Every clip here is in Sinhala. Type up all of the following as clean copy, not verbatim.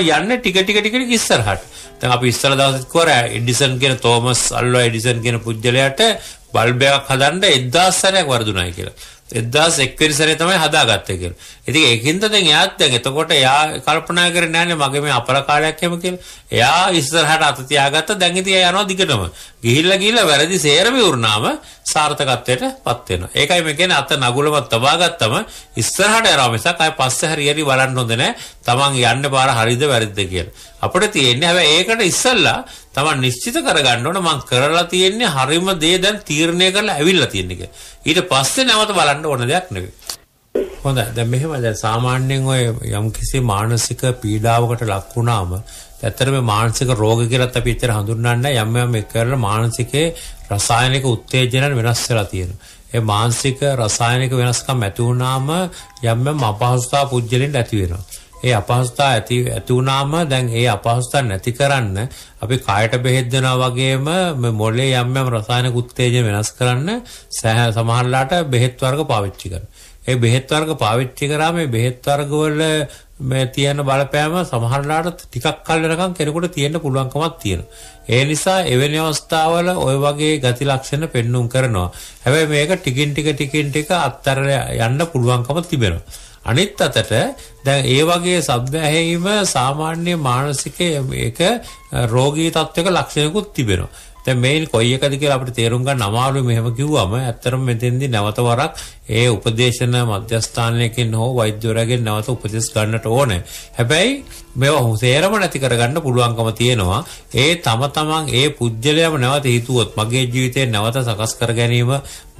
යන්නේ ටික ටික ටික ටික ඉස්සරහට. දැන් අපි ඉස්සර දවසෙත් කරා එඩිසන් කියන තෝමස් අල්වා එඩිසන් කියන පුද්ගලයාට බල්බ් එකක් හදන්න 1000 සැරයක් වර්ධුණායි කියලා. 1001 වෙනි සැරේ තමයි හදාගත්තේ කියලා. ඉතින් ඒකින්ද දැන් එයාත් දැන් එතකොට එයා කල්පනා කරේ නැන්නේ මගේ මේ අපල කාලයක් හැම කියලා. එයා ඉස්සරහට අත තියාගත්ත දැන් ඉතින් එයා යනවා දිගටම. ගිහිල්ලා ගිහිල්ලා වැරදි සේරම වුණාම සාර්ථකත්වයටපත් වෙනවා. ඒකයි මේ කියන්නේ අත නගුලම තබා ගත්තම ඉස්සරහට යනවා මිසක් අය පස්සේ හරියට බලන්න හොඳ නැහැ. Taman යන්න පාර හරියද වැරදිද කියලා. අපිට තියෙන්නේ හැබැයි ඒකට ඉස්සෙල්ලා Taman නිශ්චිත කරගන්න ඕන මම කරලා තියෙන්නේ හරියම දේ දැන් තීරණය කරලා ඇවිල්ලා තියෙන එක. ඊට පස්සේ නැවත බලන්න ඕන දෙයක් නෙවෙයි. හොඳයි. දැන් මෙහෙම දැන් සාමාන්‍යයෙන් ඔය යම් කිසි මානසික පීඩාවකට ලක් වුණාම ඇත්තටම මානසික රෝග කියලාත් අපි ඇත්තට හඳුන්වන්නේ යම් යම් එක කරලා මානසිකේ රසායනික උත්තේජන වෙනස් වෙලා තියෙනවා. ඒ මානසික රසායනික වෙනස්කම් ඇති වුණාම යම් යම් අපහසුතාව පුද්ගලෙන් ඇති වෙනවා. ඒ අපහසුතා ඇති වුණාම දැන් ඒ අපහසුතා නැති කරන්න අපි කායට බෙහෙත් දෙනවා වගේම මේ මොළේ යම් යම් රසායනික උත්තේජන වෙනස් කරන්න සමහරලාට බෙහෙත් වර්ග පාවිච්චි කරනවා. ඒ බෙහෙත් වර්ග පාවිච්චි කරාම මේ බෙහෙත් වර්ග වල මේ තියෙන බලපෑම සමහරලාට ටිකක් කල් වෙනකම් කෙනෙකුට තියෙන්න පුළුවන්කමක් තියෙනවා. ඒ නිසා එවැනි අවස්ථාවල ওই වගේ ගති ලක්ෂණ පෙන්눔 කරනවා. හැබැයි මේක ටිකින් ටික අත්තර යන්න පුළුවන්කම තිබෙනවා. අනිත් අතට දැන් ඒ වගේ ශබ්ද ඇහිීම සාමාන්‍ය මානසික මේක රෝගී තත්වයක ලක්ෂණකුත් තිබෙනවා. දැන් මේන් කොයි එකද කියලා අපිට තේරුම් ගන්න අමාරුයි මෙහෙම කිව්වම ඇත්තටම මෙතෙන්දී නැවත වරක් ඒ උපදේශන මධ්‍යස්ථානයකින් හෝ වෛද්‍යවරයෙක්ගෙන් නැවත උපදෙස් ගන්නට ඕනේ. හැබැයි මේවා සේරම නැති කරගන්න පුළුවන්කම තියෙනවා. ඒ තමන් ඒ පුජ්‍යලයම නැවත හිතුවොත් මගේ ජීවිතේ නැවත සකස් කර ගැනීම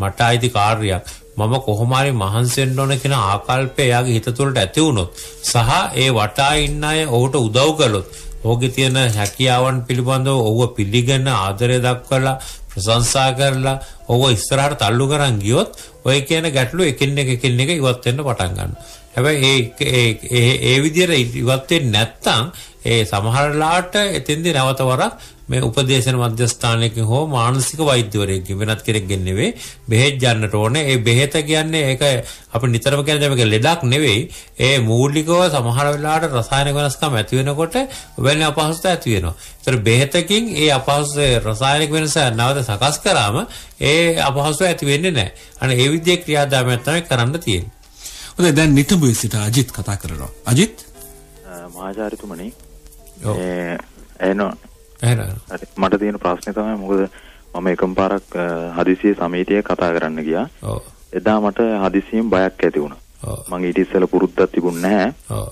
මට අයිති කාර්යයක්. මම කොහොම හරි මහන්සි වෙන්න ඕන කියන ආකල්පය එයාගේ හිත තුළට ඇති වුණොත් සහ ඒ වටා ඉන්න අය ඔහුට උදව් කළොත් ඔහුගේ තියෙන හැකියාවන් පිළිබඳව ඔහුව පිළිගන්න ආදරය දක්වලා ප්‍රශංසා කරලා ඔහුව ඉස්සරහට තල්ලු කරන් ගියොත් ඔය කියන ගැටලු එකින් එක ඉවත් වෙන්න පටන් ගන්නවා. හැබැයි ඒ විදිහට ඉවත් වෙන්නේ නැත්නම් ඒ සමහරලාට එතෙන්දී නැවත වරක් මේ උපදේශන මධ්‍යස්ථානයකින් හෝ මානසික වෛද්‍යවරයෙක්ගෙන් වෙනත් කෙනෙක්ගෙන් නෙවෙයි බෙහෙත් ගන්නට ඕනේ. ඒ බෙහෙත කියන්නේ ඒක අපි නිතරම කියන මේක ලෙඩක් නෙවෙයි. ඒ මූලිකව සමහර වෙලාවට රසායනික වෙනස්කම් ඇති වෙනකොට වෙන අපහසුතාව ඇති වෙනවා. ඒතර බෙහෙතකින් ඒ අපහසු රසායනික වෙනස නැවත සකස් කරාම ඒ අපහසුතාව ඇති වෙන්නේ නැහැ. අනේ ඒ විදිහේ ක්‍රියාදාමයක් තමයි කරන්න තියෙන්නේ. හොඳයි දැන් නිතුඹුවේ සිට අජිත් කතා කරනවා. අජිත් මහාචාර්යතුමනි මට තියෙන ප්‍රශ්නේ තමයි මොකද මම එකම පාරක් හදිසියේ සමීතිය කතා කරන්න ගියා. එදා මට හදිසියෙන් බයක් ඇති වුණා. මම ඊට ඉස්සෙල්ලා පුරුද්දක් තිබුණේ නැහැ.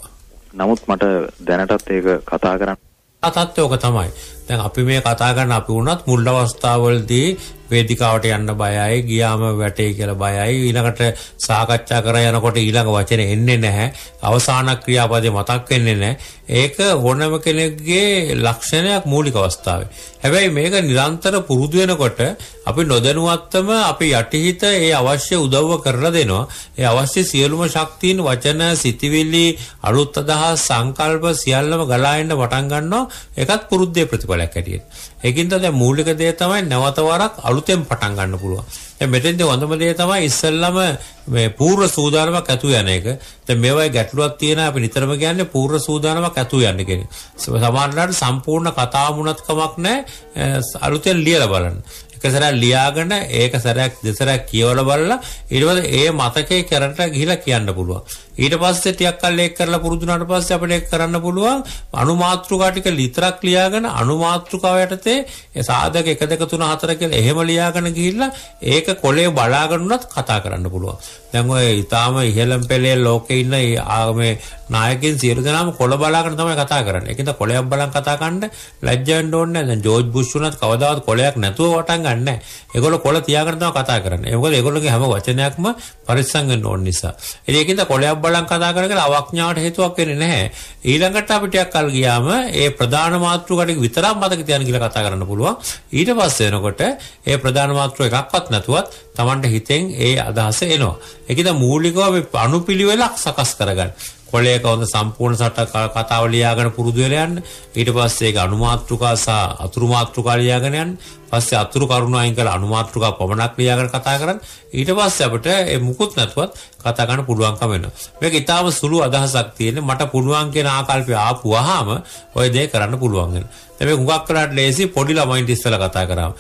නමුත් මට දැනටත් ඒක කතා කරන්න තත්ත්වයක තමයි. දැන් අපි මේ කතා කරන අපි වුණත් මුල් අවස්ථාවවලදී වේදිකාවට යන්න බයයි, ගියාම වැටේ කියලා බයයි, ඊළඟට සාකච්ඡා කරා යනකොට ඊළඟ වචනේ එන්නේ නැහැ, අවසාන ක්‍රියාපදේ මතක් වෙන්නේ නැහැ. ඒක ඕනම කෙනෙක්ගේ ලක්ෂණයක් මූලික අවස්ථාවේ. හැබැයි මේක නිරන්තර පුරුදු වෙනකොට අපි නොදැනුවත්වම අපි යටිහිත ඒ අවශ්‍ය උදව්ව කරලා දෙනවා. ඒ අවශ්‍ය සියලුම ශක්තියින් වචන, සිතිවිලි, අලුත් අදහස්, සංකල්ප සියල්ලම ගලා එන්න පටන් ගන්නවා. ඒකත් පුරුද්දේ ප්‍රතිඵලයක් ඇටියෙන. ඒකින්ද දැන් මූලික දේ තමයි නැවත වරක් අලුතෙන් පටන් ගන්න පුළුවන්. දැන් මෙතෙන්දී හොඳම දේ තමයි ඉස්සෙල්ලාම මේ පූර්ව සූදානමක් ඇතුව යන එක. දැන් මේවයි ගැටලුවක් තියෙන අපි නිතරම කියන්නේ පූර්ව සූදානමක් ඇතුව යන්න කියන. සමහරවිට සම්පූර්ණ කතාව මුණත් කමක් නැහැ. අලුතෙන් ලියලා බලන්න. එක සැරයක් ලියාගෙන ඒක සැරයක් දෙසරයක් කියවලා බලලා ඊට පස්සේ ඒ මතකේ කරට ගිහිලා කියන්න පුළුවන්. ඊට පස්සේ ටිකක් කල් ඒක කරලා පුරුදු වුණාට පස්සේ අපිට ඒක කරන්න පුළුවන්. අනුමාත්‍රිකා ටික විතරක් ලියාගෙන අනුමාත්‍රිකාව යටතේ ඒ සාධක 1 2 3 4 කියලා එහෙම ලියාගෙන ගිහිල්ලා ඒක කොලේ බලාගෙන උනත් කතා කරන්න පුළුවන්. දැන් ඔය ඊටාම ඉහළම් පෙළේ ලෝකේ ඉන්න මේ නායකයන් සියලු දෙනාම කොළ බලාගෙන තමයි කතා කරන්නේ. ඒකෙන්ද කොළයක් බලන් කතා කරන්න ලැජ්ජ වෙන්න ඕනේ නැහැ. දැන් ජෝර්ජ් බුෂ් උනත් කවදාවත් කොළයක් නැතුව වටන් ගන්නෑ. ඒගොල්ලෝ කොළ තියාගෙන තමයි කතා කරන්නේ. මොකද ඒගොල්ලෝගේ හැම වචනයක්ම පරිස්සම් වෙන්න ඕන නිසා. ඒකෙන්ද කොළයක් බලන් කතා කරන කියලා අවඥාවට හේතුවක් වෙන්නේ නැහැ. ඊළඟට අපි ටිකක් කල් ගියාම ඒ ප්‍රධාන මාතෘකාවට විතරක් මතක තියාගෙන කියලා කතා කරන්න පුළුවන්. ඊට පස්සේ එනකොට ඒ ප්‍රධාන මාතෘකාව එකක්වත් නැතුවත් Tamanට හිතෙන් ඒ අදහස එනවා. ඒකද මූලිකව අපි අනුපිළිවෙලක් සකස් කරගන්න. කොළයක හොඳ සම්පූර්ණ සටහන් කතාව ලියාගෙන පුරුදු වෙලා යන්න. ඊට පස්සේ ඒක අනුමාත්‍රිකා සහ අතුරු මාත්‍රිකා ලියාගෙන යන්න. පස්සේ අතුරු කරුණු අයින් කරලා අනුමාත්‍රිකා පමණක් ලියාගෙන කතා කරන්න. ඊට පස්සේ අපිට මේ මුකුත් නැතුවත් කතා කරන්න පුළුවන්කම වෙනවා. මේක ඊටාම සුළු අදහසක් තියෙන මට පුළුවන් කියන ආකල්පය ආපුවාම ඔය දේ කරන්න පුළුවන් වෙනවා. හැබැයි හුඟක් කරාට ලේසි පොඩි ළමයින්ට ඉස්සලා කතා කරාම.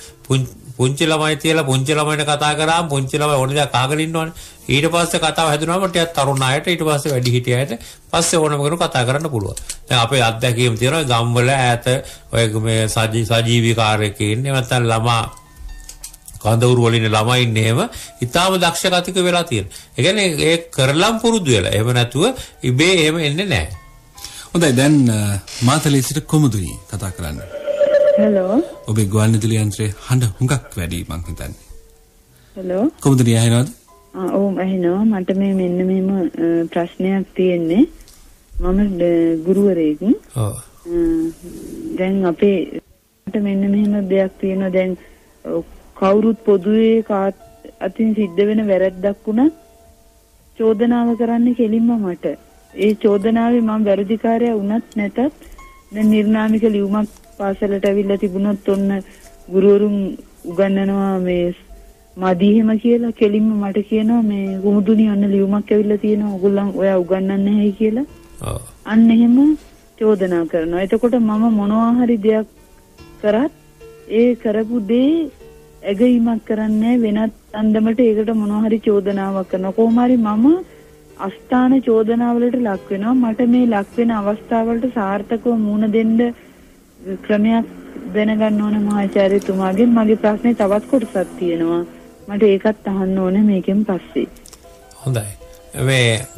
පුංචි ළමයි තියලා පුංචි ළමයින්ට කතා කරාම පුංචි ළමයි ඕන දා කාගෙන ඉන්නවනේ. ඊට පස්සේ කතාව හැදුනම ටිකක් තරුණ අයට ඊට පස්සේ වැඩි හිටියයට පස්සේ ඕනම කෙනෙකුට කතා කරන්න පුළුවන්. දැන් අපේ අත්දැකීම් තියෙනවා ගම්වල ඈත ඔය මේ සජීවී කාර්යකේ ඉන්නේ නැත්නම් ළමා කඳවුරු වලින් ළමයි ඉන්නේ එහෙම ඊටාම දක්ෂ කතික වෙලා තියෙනවා. ඒ කියන්නේ ඒ කරලම් පුරුදු වෙලා. එහෙම නැතුව ඉබේ එහෙම එන්නේ නැහැ. හොඳයි දැන් මාතලේ සිට කොමුදුයි කතා කරන්න. හලෝ. ඔබේ ගුවන් විදුලි යන්ත්‍රයේ හඬ හුඟක් වැඩි මං හිතන්නේ. හලෝ. කොමුදුයි අහනවද? ඔව් අහනවා. මට මේ මෙන්න මේම ප්‍රශ්නයක් තියෙන්නේ. මම ගුරුවරයෙක්. ඔව්. දැන් අපේ මට මෙන්න මෙහෙම දෙයක් තියෙනවා දැන් කවුරුත් පොදුවේ කාත් අතින් සිද්ධ වෙන වැරද්දක් වුණත් චෝදනාව කරන්න කෙලින්ම මට. ඒ චෝදනාවේ මම වැරදිකාරයා වුණත් නැතත් දැන් නිර්නාමික ලියුමක් පාසලට අවිල්ලා තිබුණොත් ඔන්න ගුරුවරුන් උගන්වනවා මේ මදීහෙම කියලා කෙලින්ම මට කියනවා මේ ගුමුදුනි අන්න ලියුමක් අවිල්ලා තියෙනවා ඔයගොල්ලන් ඔයා උගන්වන්නේ නැහැයි කියලා. අන්න එහෙම චෝදනා කරනවා. එතකොට මම මොනවා හරි දෙයක් කරත් ඒ කරපු දේ ඇගීමක් කරන්නේ වෙනත් අන්දමට ඒකට මොනවා හරි චෝදනාවක් කරනවා. කොහොම හරි මම අස්ථාන චෝදනාවලට ලක් වෙනවා. මට මේ ලක් වෙන අවස්ථාවලට සාර්ථකව මුහුණ දෙන්න ක්‍රමයක් දැනගන්න ඕන මහාචාර්යතුමාගෙන්. මගේ ප්‍රශ්නේ තවත් කොටසක් තියෙනවා. මට ඒකත් අහන්න ඕනේ මේකෙන් පස්සේ. හොඳයි.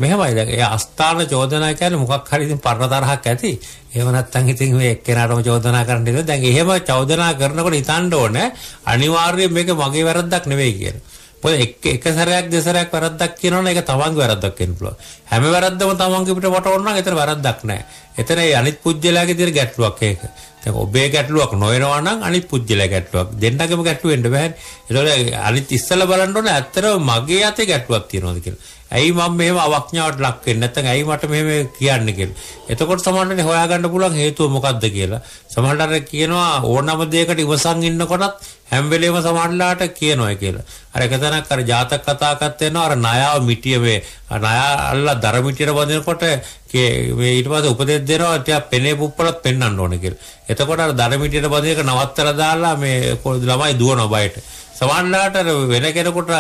මෙහෙමයි දැන් ඒ අස්ථාන චෝදනා කියන්නේ මොකක් හරි ඉතින් පරණ තරහක් ඇති. එහෙම නැත්නම් ඉතින් මේ එක්කෙනාටම චෝදනා කරන්න ඉතින් දැන් එහෙම චෝදනා කරනකොට හිතන්න ඕනේ අනිවාර්යයෙන් මේක මගේ වැරද්දක් නෙවෙයි කියලා. මොකද එක සැරයක් දෙසරයක් වැරද්දක් කියනවනේ ඒක තමන්ගේ වැරද්දක් වෙන්න පුළුවන්. හැම වැරද්දම තමන්ගේ පිට වටවන්න නම් ඒතර වැරද්දක් නැහැ. එතන ඒ අනිත් පුජ්‍යලයාගේ තියෙන ගැටලුවක් ඒක. දැන් ඔබේ ගැටලුවක් නොවනවා නම් අනිත් පුජ්‍යලයා ගැටලුවක්. දෙන්නගම ගැටලු වෙන්න බෑනේ. ඒතකොට අනිත් ඉස්සලා බලන්න ඕනේ ඇත්තටම මගේ අතේ ගැටලුවක් තියෙනවද කියලා. ඇයි මම මෙහෙම අවඥාවට ලක් වෙන්නේ නැත්නම් ඇයි මට මෙහෙම කියන්නේ කියලා. එතකොට සමහරවිට හොයාගන්න පුළුවන් හේතුව මොකක්ද කියලා. සමහරවිට කියනවා ඕනම දෙයකට ඉවසන් ඉන්නකොටත් හැම වෙලේම සමහරලාට කියනවා කියලා. අර එකතනක් අර ජාතක කතාවක් තියෙනවා අර ණයාව මිටිය මේ ණයාල්ලා දර මිටියට බඳිනකොට මේ ඊට පස්සේ උපදෙස් දෙනවා ටිකක් පෙනේ පුප්පලත් පෙන්වන්න ඕනේ කියලා. එතකොට අර දර මිටියට බඳින එක නවත්තලා දාලා මේ ළමයි දුවනවා බයට. සමහරලාට වෙන කෙනෙකුට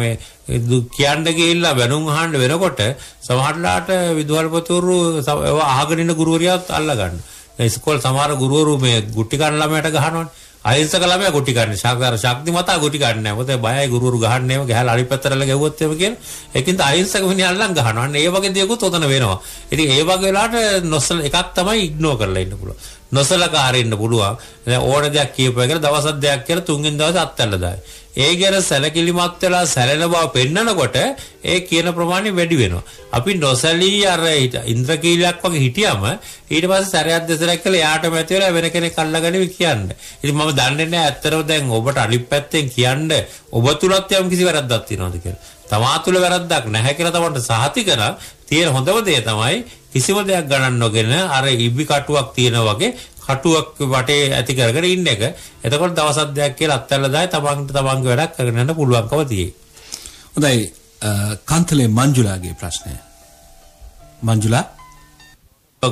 මේ කියන්න ගිහිල්ලා බැනුම් අහන්න වෙනකොට සමහරලාට විදුහල්පතුරු ඒව අහගෙන ඉන්න ගුරුවරියත් අල්ල ගන්න. දැන් ඉස්කෝල සමහර ගුරුවරු මේ ගුටි ගන්න ළමයට ගහනවනේ. අහිංසක ළමයා ගුටි ගන්න. ශක්තිමතා ගුටි ගන්න නැහැ. මොකද බයයි ගුරුවරු ගහන්නේ නැව ගහලා අලිපතරල ගැව්වොත් එහෙම කියන. ඒකින්ද අහිංසක මිනිහා අල්ලන් ගහනවා. අන්න ඒ වගේ දේකුත් උතන වෙනවා. ඉතින් ඒ වගේ වෙලාවට නොසල එකක් තමයි ඉග්නෝ කරලා ඉන්න පුළුවන්. නොසලකා හරින්න පුළුවන්. දැන් ඕන දෙයක් කියපුවා කියලා දවස් දෙකක් කියලා තුන්වෙනි දවසේ අත්හැරලා දායි. ඒ ගැන සැලකිලිමත් වෙලා සැලෙන බව පෙන්නකොට ඒ කියන ප්‍රමාණය වැඩි වෙනවා. අපි නොසැලී අර ඉන්ද්‍රකීලයක් වගේ හිටියම ඊට පස්සේ සැරයක් දෙසරයක් කළා යාටම ඇති වෙලා වෙන කෙනෙක් අල්ලගන්නේ කියන්නේ. ඉතින් මම දන්නේ නැහැ ඇත්තටම දැන් ඔබට අනිත් පැත්තෙන් කියන්න ඔබ තුලත් යම් කිසි වැරද්දක් තියෙනවද කියලා. තමා තුල වැරද්දක් නැහැ කියලා තමන්ට සාහිතිකන තියෙන හොඳම දේ තමයි කිසිම දෙයක් ගණන් නොගෙන අර ඉබ්බි කටුවක් තියෙනා වගේ කටුවක් වටේ ඇති කරගෙන ඉන්න එක. එතකොට දවස් දෙකක් කියලා අත්හැරලා දායි තමන්ට තමන්ගේ වැඩක් කරගෙන යන්න පුළුවන්කම තියෙයි. හොඳයි කාන්තලේ මංජුලාගේ ප්‍රශ්නය. මංජුලා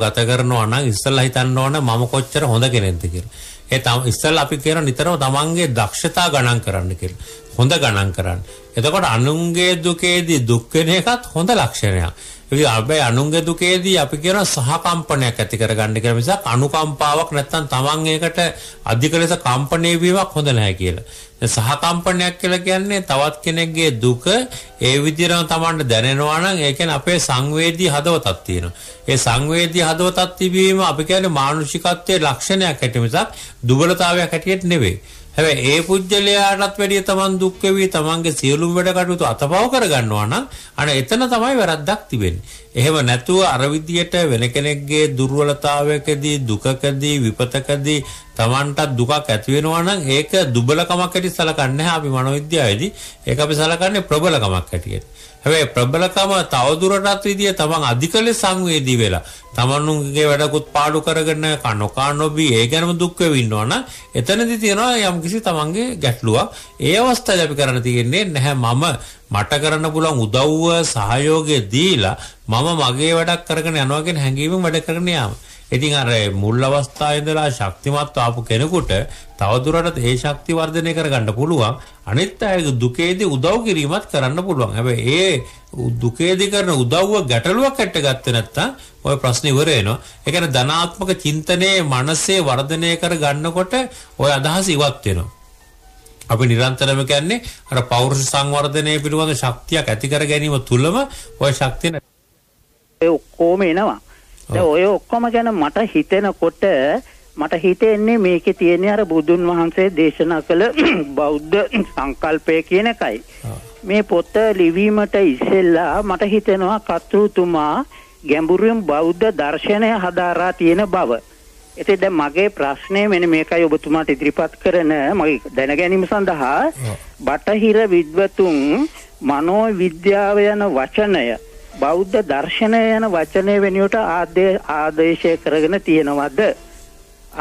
ගත කරනවා නම් ඉස්සෙල්ලා හිතන්න ඕන මම කොච්චර හොඳ කෙනෙක්ද කියලා. ඒ තමයි ඉස්සෙල්ලා අපි කියන නිතරම තමන්ගේ දක්ෂතා ගණන් කරන්න කියලා. හොඳ ගණන් කරන්න. එතකොට අනුන්ගේ දුකේදී දුක් වෙන එකත් හොඳ ලක්ෂණයක්. ඒ කියන්නේ අනුන්ගේ දුකේදී අපි කියන සහකම්පනයක් ඇති කරගන්න කියලා මිසක් අනුකම්පාවක් නැත්තම් තමන් ඒකට අධික ලෙස කම්පණය වීමක් හොඳ නැහැ කියලා. දැන් සහකම්පනයක් කියලා කියන්නේ තවත් කෙනෙක්ගේ දුක ඒ විදිහටම තමන්ට දැනෙනවා නම් ඒ කියන්නේ අපේ සංවේදී හදවතක් තියෙනවා. ඒ සංවේදී හදවතක් තිබීම අපි කියන්නේ මානුෂිකත්වයේ ලක්ෂණයක් ඇති මිසක් දුබලතාවයක් ඇටියෙත් නෙවෙයි. හැබැයි ඒ පුජ්‍යලයාටත් වැඩිය තමන් දුක් වෙවි තමන්ගේ සියලුම වැඩ කටයුතු අතපව කරගන්නවා නම් අනේ එතන තමයි වැරද්දක් තිබෙන්නේ. එහෙම නැතුව අර විදියට වෙන කෙනෙක්ගේ දුර්වලතාවයකදී දුකකදී විපතකදී තමන්ටත් දුකක් ඇති වෙනවා නම් ඒක දුබලකමක් ඇති සලකන්නේ නැහැ අපි මනෝවිද්‍යාවේදී. ඒක අපි සලකන්නේ ප්‍රබලකමක් ඇටියෙත්. හැබැයි ප්‍රබලකම තවදුරටත් විදිය තමන් අධික ලෙස සංවේදී වෙලා තමන්ගේ වැඩකුත් පාඩු කරගෙන කනෝකා නොබී ඒ ගැනම දුක් වෙවි ඉන්නවා නම් එතනදී තියෙනවා යම්කිසි තමන්ගේ ගැටලුවක්. ඒ අවස්ථාවේ අපි කරන්න තියෙන්නේ නැහැ මම මට කරන්න පුළුවන් උදව්ව සහයෝගය දීලා මම මගේ වැඩක් කරගෙන යනවා කියන හැඟීමෙන් වැඩ කරගෙන යාම. ඉතින් අර මුල් අවස්ථාවේ ඉඳලා ශක්තිමත් ආපු කෙනෙකුට තවදුරටත් ඒ ශක්ති වර්ධනය කරගන්න පුළුවන්. අනිත් අයගේ දුකේදී උදව් කිරීමත් කරන්න පුළුවන්. හැබැයි ඒ දුකේදී කරන උදව්ව ගැටලුවක් හටගත්තේ නැත්තම් ඔය ප්‍රශ්නේ ඉවර වෙනවා. ඒ කියන්නේ ධනාත්මක චින්තනයේ මනසේ වර්ධනය කරගන්නකොට ඔය අදහස ඉවත් වෙනවා. අපි නිරන්තරම කියන්නේ අර පෞරුෂ සංවර්ධනයේ පිළිබඳ ශක්තියක් ඇති කර ගැනීම තුලම ඔය ශක්තිය ඒ ඔක්කොම එනවා. දැන් ඔය ඔක්කොම ගැන මට හිතෙනකොට මට හිතෙන්නේ මේකේ තියෙන අර බුදුන් වහන්සේ දේශනා කළ බෞද්ධ සංකල්පය කියන එකයි. මේ පොත ලිවීමට ඉස්සෙල්ලා මට හිතෙනවා කර්තෘතුමා ගැඹුරින් බෞද්ධ දර්ශනය හදාරා තියෙන බව. ඉතින් දැන් මගේ ප්‍රශ්නේ මෙන්න මේකයි ඔබතුමාට ඉදිරිපත් කරන මගේ දැන ගැනීම සඳහා බටහිර විද්වතුන් මනෝ විද්‍යාව යන වචනය බෞද්ධ දර්ශනය යන වචනය වෙනුවට ආදේශය කරගෙන තියෙනවද?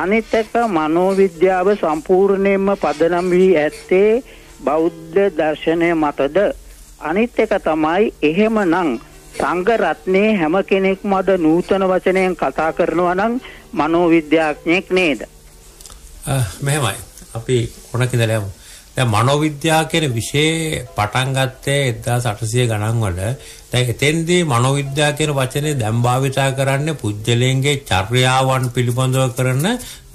අනිත් එක මනෝ විද්‍යාව සම්පූර්ණයෙන්ම පදනම් වී ඇත්තේ බෞද්ධ දර්ශනය මතද? අනිත් එක තමයි එහෙමනම් සංඝ රත්නේ හැම කෙනෙක්ම අද නූතන වචනයෙන් කතා කරනවා නම් මනෝවිද්‍යාඥයෙක් නේද? මෙහෙමයි. අපි කොනක ඉඳලා යමු. දැන් මනෝවිද්‍යාව කියන විෂය පටන් ගත්තේ 1800 ගණන් වල. දැන් එතෙන්දී මනෝවිද්‍යාව කියන වචනේ දැන් භාවිතා කරන්නේ පුජ්‍යලයන්ගේ චර්යාවන් පිළිබඳව කරන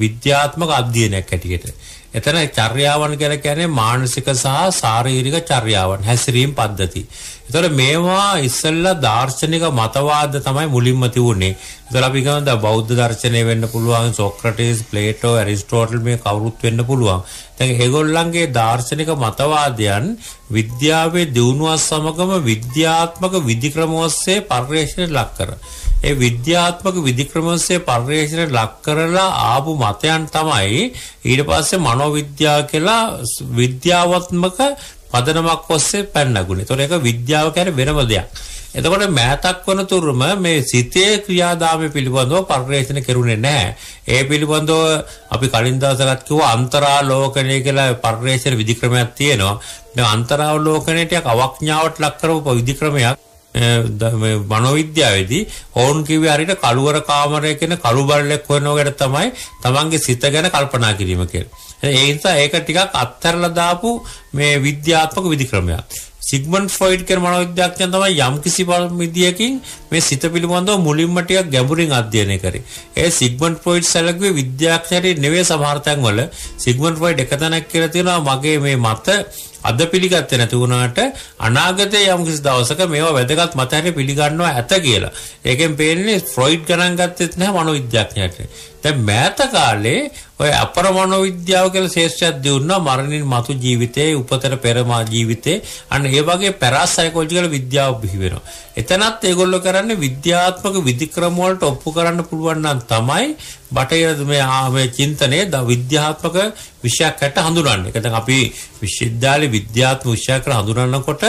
විද්‍යාත්මක අධ්‍යයනයක් ඇටියට. එතන චර්යාවන් කියලා කියන්නේ මානසික සහ ශාරීරික චර්යාවන් හැසිරීම පද්ධති. ඒතර මේවා ඉස්සෙල්ලා දාර්ශනික මතවාද තමයි මුලින්ම තිබුණේ. ඒතර අපි කියනවා බෞද්ධ දර්ශනය වෙන්න පුළුවන් සොක්‍රටිස්, ප්ලේටෝ, ඇරිස්ටෝටල් මේ කවුරුත් වෙන්න පුළුවන්. දැන් ඒගොල්ලන්ගේ දාර්ශනික මතවාදයන් විද්‍යාවේ දියුණුවත් සමගම විද්‍යාත්මක විධික්‍රම ඔස්සේ පරිශ්‍රයට ලක් කරා. ඒ විද්‍යාත්මක විධික්‍රම ඔස්සේ පරිශ්‍රයට ලක් කරලා ආපු මතයන් තමයි ඊට පස්සේ මනෝවිද්‍යාව කියලා විද්‍යාත්මක පදනමක් ඔස්සේ පැනගුණේ. ඒතකොට ඒක විද්‍යාව කියන්නේ වෙනම දෙයක්. එතකොට මෑතක් වනතුරුම මේ සිතේ ක්‍රියාදාමය පිළිබඳව පරිශ්‍රණ කෙරුණේ නැහැ. ඒ පිළිබඳව අපි කලින් දවසකට කිව්වා අන්තරාලෝකණය කියලා පරිශ්‍රණ විධික්‍රමයක් තියෙනවා. මේ අන්තරාලෝකණය ටික අවඥාවට ලක් කරපු විධික්‍රමයක් මේ මනෝවිද්‍යාවේදී ඕන් කිව්වේ හරියට කළුවර කාමරය කියන කළු බල්ලෙක් හොයනකොට තමයි තමන්ගේ සිත ගැන කල්පනා කිරීම කියලා. ඒ නිසා ඒක ටිකක් අත්හැරලා දාපු මේ විද්‍යාත්මක විධික්‍රමයක්. සිග්මන්ඩ් ෆ්‍රොයිඩ් කියන මනෝවිද්‍යාඥයා තමයි යම්කිසි විදියකින් මේ සිත පිළිබඳව මුලින්ම ටිකක් ගැඹුරින් අධ්‍යයනය කරේ. ඒ සිග්මන්ඩ් ෆ්‍රොයිඩ් සැලකුවේ විද්‍යාඥයරේ නෙවෙයි සමහර තැන් වල. සිග්මන්ඩ් ෆ්‍රොයිඩ් එක තැනක් කියලා තියෙනවා මගේ මේ මත අද පිළිගත්තේ නැති වුණාට අනාගතයේ යම්කිසි දවසක මේවා වැදගත් මත හැටියට පිළිගන්නවා ඇත කියලා. ඒකෙන් පේන්නේ ෆ්‍රොයිඩ් ගණන් ගත්තෙත් නැහැ මනෝවිද්‍යාඥයට. දැන් මෑත කාලේ ඔය අපර මනෝවිද්‍යාව කියලා ශේෂ්ත්‍රයක් දිනුනා මරණින් මතු ජීවිතයේ උපතර පෙර මා ජීවිතේ අන්න ඒ වගේ පැරාසයිකොලොජිකල් විද්‍යාව බිහි වෙනවා. එතනත් ඒගොල්ලෝ කරන්නේ විද්‍යාත්මක විධික්‍රම වලට ඔප්පු කරන්න පුළුවන් නම් තමයි බටහිර මේ චින්තනයේ විද්‍යාත්මක විෂයකට හඳුනන්නේ. ඒක දැන් අපි විශ්වවිද්‍යාලේ විද්‍යාත්මක විෂයකට හඳුනනකොට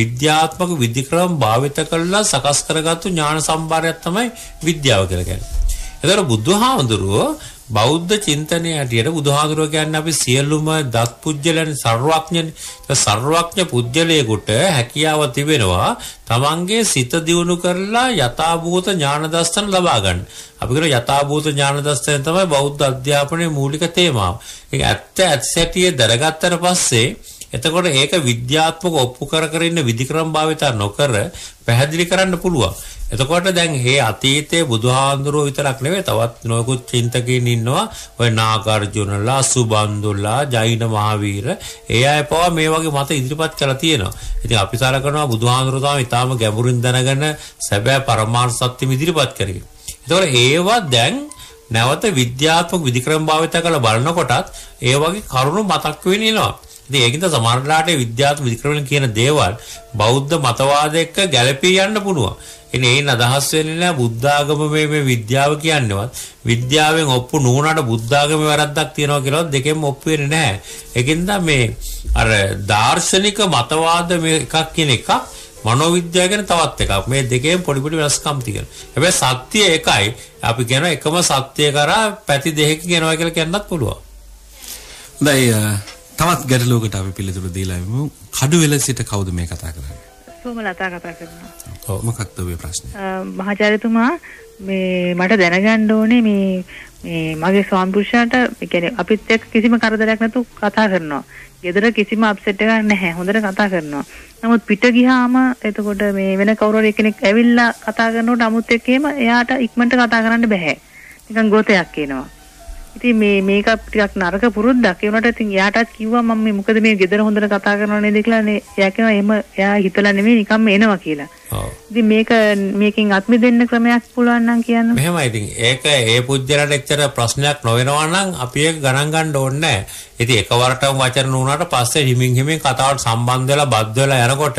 විද්‍යාත්මක විධික්‍රම භාවිත කරලා සකස් කරගත්තු ඥාන සම්භාරයක් තමයි විද්‍යාව කියලා කියන්නේ. ඒතර බුදුහාඳුරෝ බෞද්ධ චින්තනය ඇටියට බුදුහාඳුරෝ කියන්නේ අපි සියලුම දත් පුජ්‍යලයන් සර්වඥනේ. ඒ සර්වඥ පුජ්‍යලයේකට හැකියාව තිබෙනවා තමන්ගේ සිත දියුණු කරලා යථාභූත ඥාන දර්ශන ලබා ගන්න. අපි කියන යථාභූත ඥාන දර්ශනය තමයි බෞද්ධ අධ්‍යාපනයේ මූලික තේමාව. ඒක ඇත්ත ඇත්තටියේ දරගත්තට පස්සේ එතකොට ඒක විද්‍යාත්මක ඔප්පු කර ඉන්න විධික්‍රම භාවිතා නොකර පැහැදිලි කරන්න පුළුවන්. එතකොට දැන් මේ අතීතයේ බුදුහාඳුරෝ විතරක් නෙවෙයි තවත් නොයෙකුත් චින්තකයන් ඉන්නවා. ඔය නාගාර්ජුනලා, සුබන්දුලා, ජෛන මහාවීර ඒ අය පවා මේ වගේ මත ඉදිරිපත් කරලා තියෙනවා. ඉතින් අපි සලකනවා බුදුහාඳුරෝ තමයි ඊටාම ගැඹුරින් දැනගෙන සැබෑ පරමාර්ථ සත්‍යම ඉදිරිපත් කරගෙන. එතකොට ඒවා දැන් නැවත විද්‍යාත්මක විධික්‍රම භාවිතා කරලා බලනකොටත් ඒ වගේ කරුණු මතක් වෙනිනවා. ඉතින් ඒකින්ද සමහරලාට විද්‍යාත්මක වික්‍රමණ කියන දේවල් බෞද්ධ මතවාද එක්ක ගැළපී යන්න පුළුවන්. එනේ ඒ නදහස් වෙන්නේ නැහැ බුද්ධාගම මේ විද්‍යාව කියන්නේවත් විද්‍යාවෙන් ඔප්පු නොවුනට බුද්ධාගමේ වැරද්දක් තියෙනවා කියලාවත් දෙකෙන්ම ඔප්පු වෙන්නේ නැහැ. ඒකින්ද මේ අර දාර්ශනික මතවාද මේ එකක් කියන එකක් මනෝවිද්‍යාව කියන තවත් එකක් මේ දෙකෙන් පොඩි පොඩි වෙනස්කම් තියෙනවා. හැබැයි සත්‍ය එකයි. අපි කියන එකම සත්‍ය කරා පැති දෙකක් කියනවා කියලා කියන්නත් පුළුවන්. දැන් තවත් ගැටලුවකට අපි පිළිතුරු දීලා ඉමු. කඩුවෙල සිට කවුද මේ කතා කරන්නේ? සෝමලතා කතා කරනවා. ඔව් මොකක්ද ඔය ප්‍රශ්නේ? මහාචාර්යතුමා මේ මට දැනගන්න ඕනේ මේ මගේ ස්වාමිපුරුෂයාට ඒ කියන්නේ අපිත් එක්ක කිසිම කරදරයක් නැතුව කතා කරනවා. ගෙදර කිසිම අප්සෙට් එකක් නැහැ. හොඳට කතා කරනවා. නමුත් පිට ගියාම එතකොට මේ වෙන කවුරු හරි කෙනෙක් ඇවිල්ලා කතා කරනකොට 아무ත් එක්කම එයාට ඉක්මනට කතා කරන්න බෑ. නිකන් ගෝතයක් කියනවා. ඉතින් මේ මේක ටිකක් නරක පුරුද්දක්. ඒ උනාට ඉතින් එයාටත් කිව්වා මම මේ මොකද මේ ගෙදර හොඳට කතා කරනව නේද කියලා නේ. එයා කියනවා එහෙම එයා හිතලා නෙමෙයි නිකම්ම එනවා කියලා. ඔව්. ඉතින් මේකෙන් අත් මිදෙන්න ක්‍රමයක් පුළුවන් නම් කියන්න. මෙහෙමයි ඉතින් ඒක ඒ පුජ්‍යලට එච්චර ප්‍රශ්නයක් නොවෙනවා නම් අපි ඒක ගණන් ගන්න ඕනේ නැහැ. ඉතින් එකවරටම වචන නුනාට පස්සේ හිමින් කතාවට සම්බන්ධ වෙලා බද්ධ වෙලා යනකොට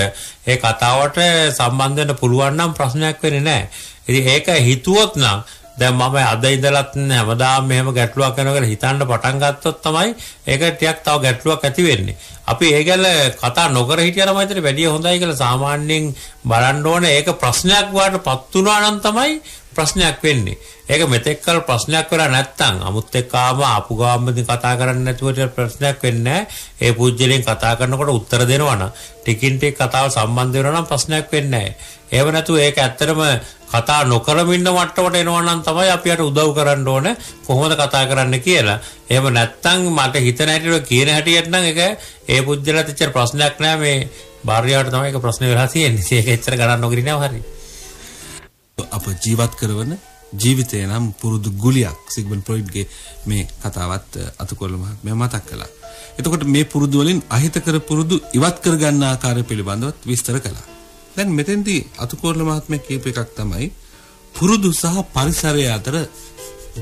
ඒ කතාවට සම්බන්ධ වෙන්න පුළුවන් නම් ප්‍රශ්නයක් වෙන්නේ නැහැ. ඉතින් ඒක හිතුවොත් නම් දැන් මම අද ඉඳලත් හැමදාම මෙහෙම ගැටලුවක් කරනකොට හිතන්න පටන් ගත්තොත් තමයි ඒක ටිකක් තව ගැටලුවක් ඇති වෙන්නේ. අපි ඒක ගැන කතා නොකර හිටියනම හිතේ වැඩි හොඳයි කියලා සාමාන්‍යයෙන් බලන්න ඕනේ. ඒක ප්‍රශ්නයක් වඩටපත් වුණා නම් තමයි ප්‍රශ්නයක් වෙන්නේ. ඒක මෙතෙක්කල් ප්‍රශ්නයක් වෙලා නැත්තම් 아무ත් එක්කම ආපු ගාම්මදී කතා කරන්නේ නැතුව ප්‍රශ්නයක් වෙන්නේ නැහැ. ඒ පුජ්‍යලෙන් කතා කරනකොට උත්තර දෙනවා නම් ටිකින් ටික කතාව සම්බන්ධ වෙනවා නම් ප්‍රශ්නයක් වෙන්නේ නැහැ. ඒව නැතුව ඒක ඇත්තටම කතා නොකරම ඉන්න මට්ටමට එනවා නම් තමයි අපි යට උදව් කරන්න ඕනේ කොහොමද කතා කරන්න කියලා. එහෙම නැත්තම් මට හිතන හැටියට කියන හැටියට නම් ඒක ඒ පුජ්‍යලට ඇත්තට ප්‍රශ්නයක් නෑ. මේ භාර්යාවට තමයි ඒක ප්‍රශ්නේ වෙලා තියෙන්නේ. ඒක ඇත්තට ගණන් නොගිරිනව හරියි. අප ජීවත් කරන ජීවිතය නම් පුරුදු ගුලියක් සිග්මන්ඩ් ෆ්‍රොයිඩ්ගේ මේ කතාවත් අතකොළ මහත්මයා මතක් කළා. එතකොට මේ පුරුදු වලින් අහිතකර පුරුදු ඉවත් කර ගන්න ආකාරය පිළිබඳවත් විස්තර කළා. දැන් මෙතෙන්දී අතකොළ මහත්මයා කියපු එකක් තමයි පුරුදු සහ පරිසරය අතර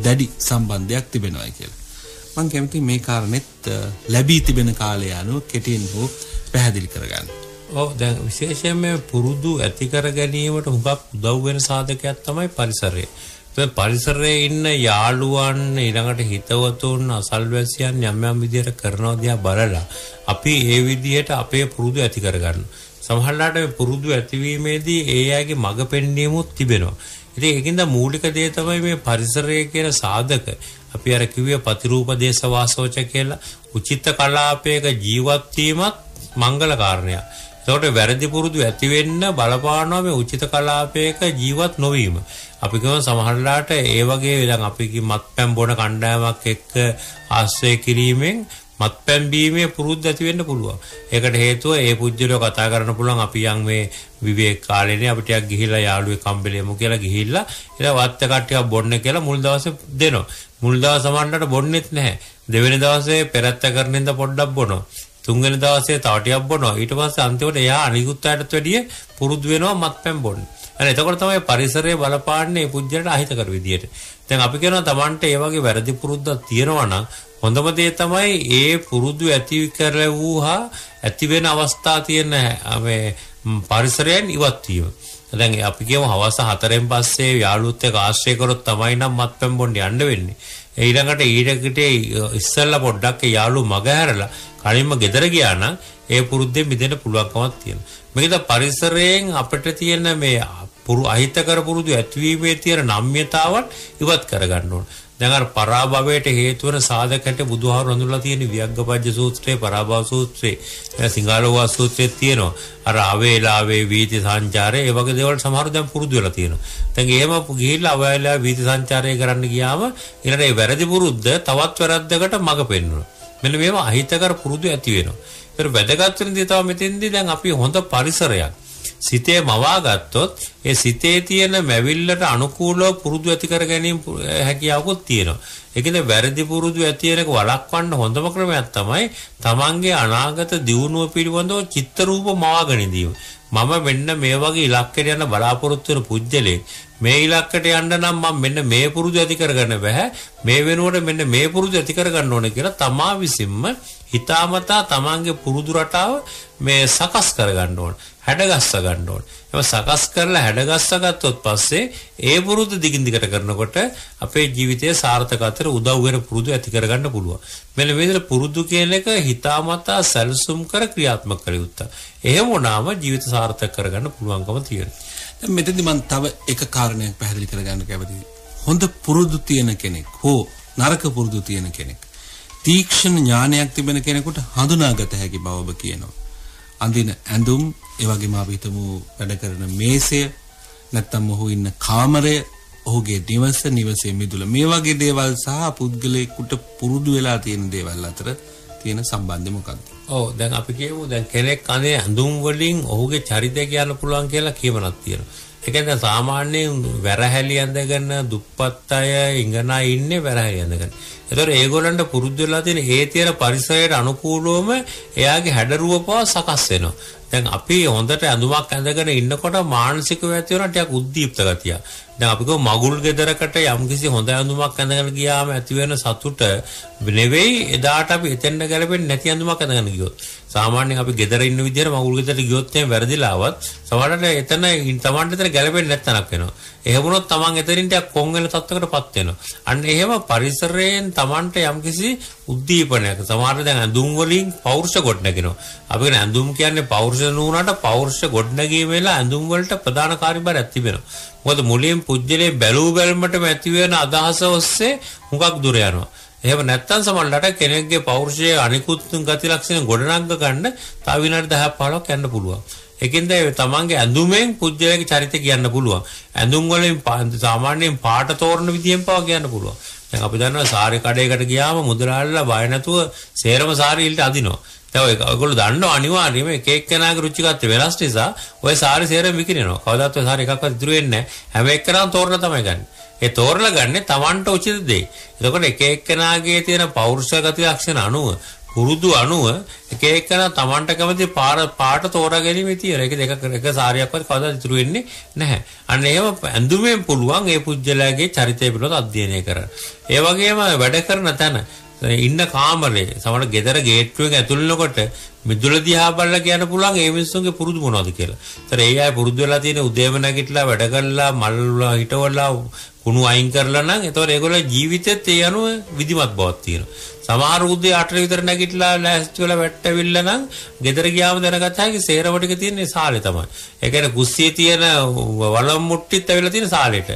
දැඩි සම්බන්ධයක් තිබෙනවායි කියලා. මම කැමති මේ කාරණෙත් ලැබී තිබෙන කාලය අනුව කෙටියෙන් හෝ පැහැදිලි කරගන්න. ඔව් දැන් විශේෂයෙන්ම පුරුදු ඇති කර ගැනීමට හුඟක් උදව් වෙන සාධකයක් තමයි පරිසරය. ඒ පරිසරයේ ඉන්න යාළුවන් ඊළඟට හිතවතුන් අසල්වැසියන් යම් යම් විදියට කරනවා දිහා බලලා අපි ඒ විදියට අපේ පුරුදු ඇති කර ගන්න. සමහරවිට මේ පුරුදු ඇතිවීමේදී ඒ අයගේ මඟ පෙන්වීමුත් තිබෙනවා. ඉතින් ඒකින්ද මූලික දේ තමයි මේ පරිසරය කියන සාධක. අපි අර කිව්වේ ප්‍රතිරූප දේශ වාසෝච කියලා උචිත කලාපයක ජීවත් වීමත් මංගල කාරණයක්. ඒකට වැරදි පුරුදු ඇති වෙන්න බලපානවා මේ උචිත කලාපයක ජීවත් නොවීම. අපි කියන සමහරලාට ඒ වගේ දැන් අපි මත්පැන් බොන කණ්ඩායමක් එක්ක ආශ්‍රය කිරීමෙන් මත්පැන් බීමේ පුරුද්ද ඇති වෙන්න පුළුවන්. ඒකට හේතුව ඒ පුජ්‍යලෝ කතා කරන්න පුළුවන් අපි යන් මේ විවේක කාලේනේ අපි ටිකක් ගිහිලා යාළුවේ කම්බලෙමු කියලා ගිහිල්ලා ඉතින් වත් එකක් ටිකක් බොන්න කියලා මුල් දවසේ දෙනවා. මුල් දවස් සමහරලාට බොන්නෙත් නැහැ. දෙවෙනි දවසේ පෙරත්ත කරනින්ද පොඩ්ඩක් බොනවා. තුන්වෙනි දවසේ තව ටිකක් බොනවා. ඊට පස්සේ අන්තිමට එයා අනිකුත් අයටත් වැඩිය පුරුදු වෙනවා මත්පැන් බොන්න. එහෙනම් එතකොට තමයි පරිසරයේ බලපාන්නේ පුජ්‍යලට අහිතකර විදියට. දැන් අපි කියනවා Tamanට ඒ වගේ වැරදි පුරුද්දක් තියෙනවා නම් හොඳම දේ තමයි ඒ පුරුදු ඇති කරවුවා ඇති වෙන අවස්ථා තියෙන මේ පරිසරයෙන් ඉවත් වීම. දැන් අපි කියමු හවස 4න් පස්සේ යාළුවොත් එක්ක ආශ්‍රය කරොත් තමයි නම් මත්පැන් බොන්න යන්න වෙන්නේ. ඊළඟට ඉස්සල්ලා පොඩ්ඩක් යාළුව මග හැරලා කලින්ම ගෙදර ගියා නම් ඒ පුරුද්දෙන් මිදෙන්න පුළුවන්කමක් තියෙනවා. මේකද පරිසරයෙන් අපිට තියෙන මේ අහිතකර පුරුදු ඇතිවීමේ තියෙන නම්‍යතාවත් ඉවත් කරගන්න ඕන. දැන් අර පරාභවයට හේතු වෙන සාධකයට බුදුහාමුදුරුවෝ හඳුන්ලා තියෙන වියග්ගපජ්ජ සූත්‍රයේ පරාභව සූත්‍රයේ සිංහලෝවා සූත්‍රයේ තියෙනවා. අර අවේලාවේ වීති සංචාරය ඒ වගේ දේවල් සමහරව දැන් පුරුදු වෙලා තියෙනවා. දැන් එහෙම ගිහිල්ලා අවේලාව වීති සංචාරය කරන්න ගියාම ඊළඟ ඒ වැරදි පුරුද්ද තවත් වැරද්දකට මඟ පෙන්වනවා. මෙන්න මේව අහිතකර පුරුදු ඇති වෙනවා. ඒක වැදගත් වෙන දේ තමයි මෙතෙන්දී දැන් අපි හොඳ පරිසරයක් සිතේ මවා ගත්තොත් ඒ සිතේ තියෙන මැවිල්ලට අනුකූලව පුරුදු ඇති කර ගැනීම හැකියාවකුත් තියෙනවා. ඒකද වැරදි පුරුදු ඇති වෙනක වළක්වන්න හොඳම ක්‍රමයක් තමයි තමන්ගේ අනාගත දියුණුව පිළිබඳව චිත්ත රූප මවාගනිදීම. මම මෙන්න මේ වගේ ඉලක්කයට යන බලාපොරොත්තු වෙන පුජ්‍යලෙක් මේ ඉලක්කයට යන්න නම් මම මෙන්න මේ පුරුදු ඇති කරගන්න බෑ. මේ වෙනුවට මෙන්න මේ පුරුදු ඇති කරගන්න ඕනේ කියලා තමා විසින්ම හිතාමතා තමන්ගේ පුරුදු රටාව මේ සකස් කරගන්න ඕන. හැඩගස්ස ගන්න ඕන. ඒක සකස් කරලා හැඩගස්ස ගත්තොත් පස්සේ ඒ පුරුදු දිගින් දිගට කරනකොට අපේ ජීවිතයේ සාර්ථකත්වයට උදව් වෙන පුරුදු ඇති කරගන්න පුළුවන්. මෙන්න මේ විදිහට පුරුදු කියන එක හිතාමතා සැලසුම් කර ක්‍රියාත්මක කර යුත්තා. එහෙම වුණාම ජීවිත සාර්ථක කරගන්න පුළුවන්කම තියෙනවා. දැන් මෙතනදී මම තව එක කාරණයක් පැහැදිලි කරගන්න කැමතියි. හොඳ පුරුදු තියෙන කෙනෙක් හෝ නරක පුරුදු තියෙන කෙනෙක් තීක්ෂණ ඥානයක් තිබෙන කෙනෙකුට හඳුනාගත හැකි බව ඔබ කියනවා. අඳින ඇඳුම්, ඒ වගේම අපි හිතමු වැඩ කරන මේසය, නැත්නම් ඔහු ඉන්න කාමරය, ඔහුගේ නිවස, නිවසේ මිදුල, මේ වගේ දේවල් සහ පුද්ගලයෙකුට පුරුදු වෙලා තියෙන දේවල් අතර තියෙන සම්බන්ධය මොකක්ද? ඔව්, දැන් අපි කියමු දැන් කෙනෙක් අනේ ඇඳුම් වලින් ඔහුගේ චරිතය කියන්න පුළුවන් කියලා කියමනක් තියෙනවා. එකෙන් දැන් සාමාන්‍යයෙන් වැරහැලි ඇඳගෙන දුප්පත් අය ඉංගනා ඉන්නේ වැරහැලි ඇඳගෙන. ඒතර ඒගොල්ලන්ට පුරුදු වෙලා තියෙන ඒ තියෙන පරිසරයට අනුකූලවම එයාගේ හැඩරුව පවා සකස් වෙනවා. දැන් අපි හොඳට ඇඳුමක් ඇඳගෙන ඉන්නකොට මානසිකව ඇති වෙන ටිකක් උද්දීප්ත ගතිය. දැන් අපි කො මගුල් ගෙදරකට යම්කිසි හොඳ ඇඳුමක් ඇඳගෙන ගියාම ඇති වෙන සතුට නෙවෙයි එදාට අපි එතෙන්ට ගලපෙන්නේ නැති ඇඳුමක් ඇඳගෙන ගියොත්. සාමාන්‍යයෙන් අපි ගෙදර ඉන්න විදිහට මගුල් ගෙදරට ගියොත් එහෙම වැරදිලාවත් සමහරවිට එතන තමන්ට ගැලපෙන්නේ නැත්තනක් වෙනවා. එහෙම වුණොත් තමන් එතනින් ටිකක් කොන් වෙන තත්ත්වයකටපත් වෙනවා. අන්න එහෙම පරිසරයෙන් තමන්ට යම්කිසි උද්දීපනයක්. සමහරවිට දැන් ඇඳුම් වලින් පෞරුෂ ගොඩනගෙනවා. අපි කියන ඇඳුම් කියන්නේ පෞරුෂ නුනට පෞරුෂ ගොඩනගීම වෙලා ඇඳුම් වලට ප්‍රධාන කාර්යභාරයක් තිබෙනවා. මොකද මුලින් පුජ්‍යලේ බැලූ බැලමටම ඇති වෙන අදහස ඔස්සේ හුඟක් දුර යනවා. එහෙම නැත්නම් සමහරවිට කෙනෙක්ගේ පෞරුෂයේ අනිකුත් ගති ලක්ෂණ ගොඩනංග ගන්න තව විනාඩි 10ක් 15ක් යන්න පුළුවන්. ඒකෙන්ද තමන්ගේ ඇඳුමෙන් පුජ්‍යලේගේ චරිතය කියන්න පුළුවන්. ඇඳුම් වලින් සාමාන්‍යයෙන් පාට තෝරන විදියෙන් පවා කියන්න පුළුවන්. දැන් අපි දන්නවා සාරි කඩේකට ගියාම මුදලාලිලා බය නැතුව සේරම සාරි ඉල්ලට අදිනවා. දැන් ඔයගොල්ලෝ දන්නවා අනිවාර්යයෙන්ම එක එක්කෙනාගේ රුචිකත්වය වෙනස් නිසා ඔය සාරි සේරම විකිනනවා. කවදාවත් ඔය සාරි එකක්වත් ඉතුරු වෙන්නේ නැහැ. හැම එක්කෙනාම තෝරන තමයි ගන්න. ඒ තෝරලා ගන්න තමන්ට උචිත දේ. එතකොට එක එක්කෙනාගේ තියෙන පෞරුෂ ගති ලක්ෂණ අනුව පුරුදු අනුව එක එක්කෙනා තමන්ට කැමති පාට තෝරා ගැනීමේ තියෙන එක දෙක එක සාරියක්වත් කවදාවත් ඉතුරු වෙන්නේ නැහැ. අන්න ඒව ඇඳුමෙන් පුළුවන් ඒ පුජ්‍යලයාගේ චරිතය පිළිබඳව අධ්‍යයනය කරන්න. ඒ වගේම වැඩ කරන තැන ඉන්න කාමරේ සමහර ගෙදර ගේට්ටුවෙන් ඇතුළේනකොට මිදුල දිහා බලලා කියන්න පුළුවන් ඒ මිනිස්සුන්ගේ පුරුදු මොනවද කියලා. ඒතර ඒ අය පුරුදු වෙලා තියෙන උදේම නැගිටලා වැඩ කරලා මල් හිටවලා කුණු අයින් කරලා නම් ඒතර ඒගොල්ලෝ ජීවිතෙත් ඒ අනුව විධිමත් බවක් තියෙනවා. සමහර උදේ 8 විතර නැගිටලා ලෑස්ති වෙලා වැට්ටවිල්ලා නම් ගෙදර ගියාම දැනගත්තා කි සේරම ටික තියෙන්නේ සාලේ තමයි. ඒ කියන්නේ කුස්සියේ තියෙන වලම් මුට්ටිත් ඇවිල්ලා තියෙන සාලේට.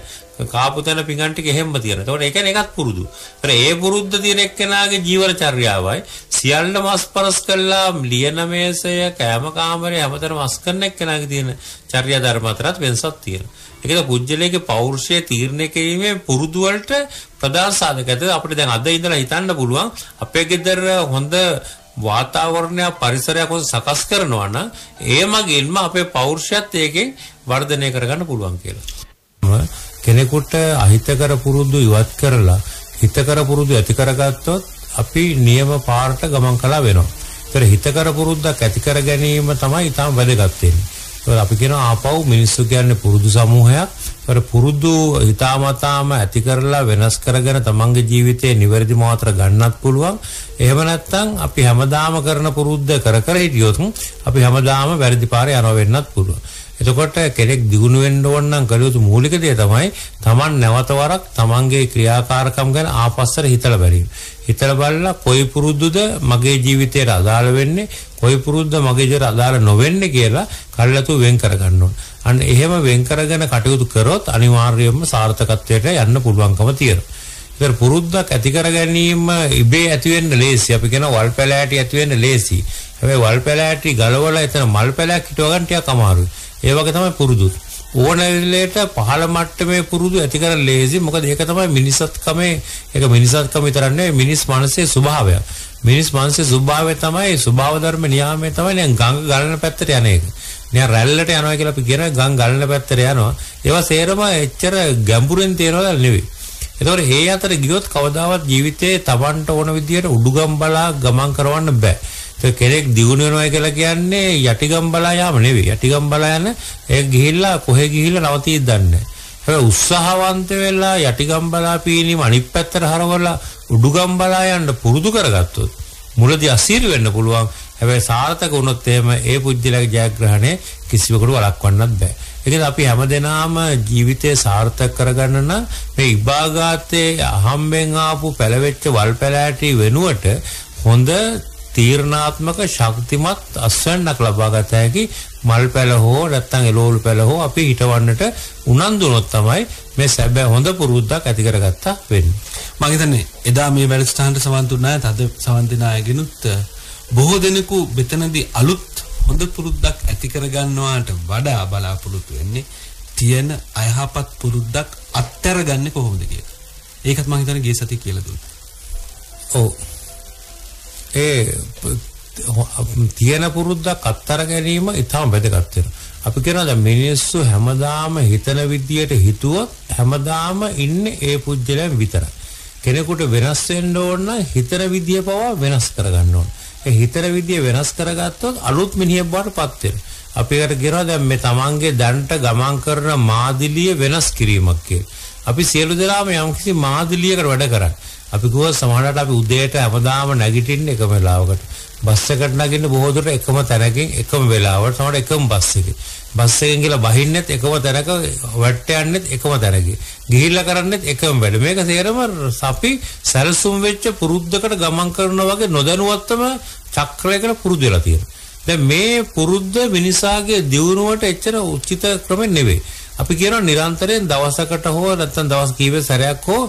කාපුතන පිඟන් ටික එහෙම්ම තියෙනවා. ඒතකොට ඒක නේකත් පුරුදු. ඒතර ඒ පුරුද්ද තියෙන එක්කෙනාගේ ජීවනචර්යාවයි සියල්ල මස්පරස් කළා ලියන මේසය, කැම කාමරේ හැමතැනම මස් කරන එක්කෙනාගේ තියෙන චර්යා ධර්ම අතරත් වෙනසක් තියෙනවා. ඒකද පුජ්‍යලේගේ පෞරුෂය තීරණය කිරීමේ පුරුදු වලට ප්‍රධාන සාධකද අපිට දැන් අද ඉඳලා හිතන්න පුළුවන් අපේ ගෙදර හොඳ වාතාවරණය පරිසරයක් හොඳ සකස් කරනවා නම් ඒ මගින්ම අපේ පෞරුෂයත් ඒකෙන් වර්ධනය කරගන්න පුළුවන් කියලා. කෙනෙකුට අහිතකර පුරුදු ඉවත් කරලා හිතකර පුරුදු ඇති කරගත්තොත් අපි නියම පාරට ගමන් කළා වෙනවා. ඒතර හිතකර පුරුද්දක් ඇති කර ගැනීම තමයි ඊටම වැදගත් වෙන්නේ. ඒතර අපි කියනවා ආපහු මිනිස්සු කියන්නේ පුරුදු සමූහයක්. ඒතර පුරුදු හිතාමතාම ඇති කරලා වෙනස් කරගෙන තමන්ගේ ජීවිතේ නිවැරදි මාත්‍ර ගන්නත් පුළුවන්. එහෙම නැත්නම් අපි හැමදාම කරන පුරුද්ද කර හිටියොත් අපි හැමදාම වැරදි පාරේ යනවා වෙන්නත් පුළුවන්. එතකොට කෙනෙක් දිනු වෙන්න ඕන නම් කළ යුතු මූලික දේ තමයි Taman නැවත වරක් Tamanගේ ක්‍රියාකාරකම් ගැන ආපස්සට හිතලා බලන්න. හිතලා බලලා කොයි පුරුද්දද මගේ ජීවිතයට අදාළ වෙන්නේ, කොයි පුරුද්ද මගේ ජීවිතයට අදාළ නොවෙන්නේ කියලා කල්ලාතු වෙන් කරගන්න ඕන. අන්න එහෙම වෙන් කරගෙන කටයුතු කරොත් අනිවාර්යයෙන්ම සාර්ථකත්වයට යන්න පුළුවන්කම තියෙනවා. ඒතර පුරුද්දක් ඇති කර ගැනීම ඉබේ ඇති වෙන්න ලේසි. අපි කියන වල් පැලෑටි ඇති වෙන්න ලේසි. හැබැයි වල් පැලෑටි ගලවලා එතන මල් පැලෑක් හිටව ගන්න ටිකක් අමාරුයි. ඒ වගේ තමයි පුරුදු. ඕන වෙලෙට පහළ මට්ටමේ පුරුදු ඇති කරලා ලේසි. මොකද ඒක තමයි මිනිසත්කම විතරක් නෙවෙයි මිනිස් මනසේ ස්වභාවය. මිනිස් මනසේ ස්වභාවය තමයි ස්වභාව ධර්ම නියාමයේ තමයි දැන් ගඟ ගලන පැත්තට යන එක. දැන් රැල්ලට යනවා කියලා අපි කියනවා ගඟ ගලන පැත්තට යනවා. ඒවා සේරම එච්චර ගැඹුරෙන් තේරෙනවා නෙවෙයි. ඒතකොට හේ අතර ගියොත් කවදාවත් ජීවිතේ තවන්ට ඕන විදියට උඩුගම් බලා ගමන් කරවන්න බෑ. කෙනෙක් දියුණු වෙනවා කියලා කියන්නේ යටිගම් බලා යාම නෙවෙයි. යටිගම් බලා යන ඒ ගිහිල්ලා කොහෙ ගිහිල්ලා නවතිද දන්නේ නැහැ. හැබැයි උත්සාහවන්ත වෙලා යටිගම් බලා පීනීම අනිත් පැත්තට හරවලා උඩුගම් බලා යන්න පුරුදු කරගත්තොත් මුලදී අසීරු වෙන්න පුළුවන්. හැබැයි සාර්ථක වුණොත් එහෙම ඒ පුජ්‍යලගේ ජයග්‍රහණය කිසිවෙකුට වළක්වන්නත් බෑ. ඒකද අපි හැමදෙනාම ජීවිතේ සාර්ථක කරගන්න නම් මේ ඉබාගාතේ අහම්බෙන් ආපු පැලවෙච්ච වල් පැලෑටි වෙනුවට හොඳ තීරණාත්මක ශක්තිමත් අස්වැන්නක් ලබා ගත හැකි මල් පැල හෝ නැත්නම් එළවලු පැල හෝ අපි හිටවන්නට උනන්දු වුණොත් තමයි මේ සැබෑ හොඳ පුරුද්දක් ඇති කරගත්තා වෙන්නේ. මම හිතන්නේ එදා මේ වැඩසටහනට සවන් දුන්න අය තද සවන් දෙන අයගෙනුත් බොහෝ දෙනෙකු මෙතනදී අලුත් හොඳ පුරුද්දක් ඇති කරගන්නවාට වඩා බලාපොරොත්තු වෙන්නේ තියෙන අයහපත් පුරුද්දක් අත්හැර ගන්න කොහොමද කියලා. ඒකත් මම හිතන්නේ ගිය සතියේ කියලා දුන්නා. ඔව්. තියෙන පුරුද්දක් අත්තර ගැනීම ඉතාම වැදගත් වෙනවා. අපි කියනවා දැන් මිනිස්සු හැමදාම හිතන විදියට හිතුවොත් හැමදාම ඉන්නේ ඒ පුජ්‍යලයන් විතරයි. කෙනෙකුට වෙනස් වෙන්න ඕන නම් හිතන විදිය පවා වෙනස් කරගන්න ඕන. ඒ හිතන විදිය වෙනස් කරගත්තොත් අලුත් මිනිහෙක් බවටපත් වෙනවා. අපි ඒකට කියනවා දැන් මේ තමන්ගේ දැනට ගමන් කරන මාදිලිය වෙනස් කිරීමක් කියලා. අපි සියලු දෙනාම යම්කිසි මාදිලියකට වැඩ කරා. අපි ගොඩ සමාජයට අපි උදේට හැමදාම නැගිටින්න එකම වෙලාවකට. බස් එකට නැගින්න බොහෝ දුරට එකම තැනකින් එකම වෙලාවට සමහර එකම බස් එකේ. බස් එකෙන් කියලා බහින්නෙත් එකම තැනක, වැට්ට යන්නෙත් එකම තැනකේ. ගිහිල්ලා කරන්නෙත් එකම වැඩ. මේක තේරම අපි සැලසුම් වෙච්ච පුරුද්දකට ගමන් කරනවා වගේ නොදැනුවත්වම චක්‍රයකට පුරුදු වෙලා තියෙනවා. දැන් මේ පුරුද්ද මිනිසාගේ දියුණුවට එච්චර උචිත ක්‍රමෙ නෙවෙයි. අපි කියනවා නිරන්තරයෙන් දවසකට හෝ නැත්නම් දවස් කීප සැරයක් හෝ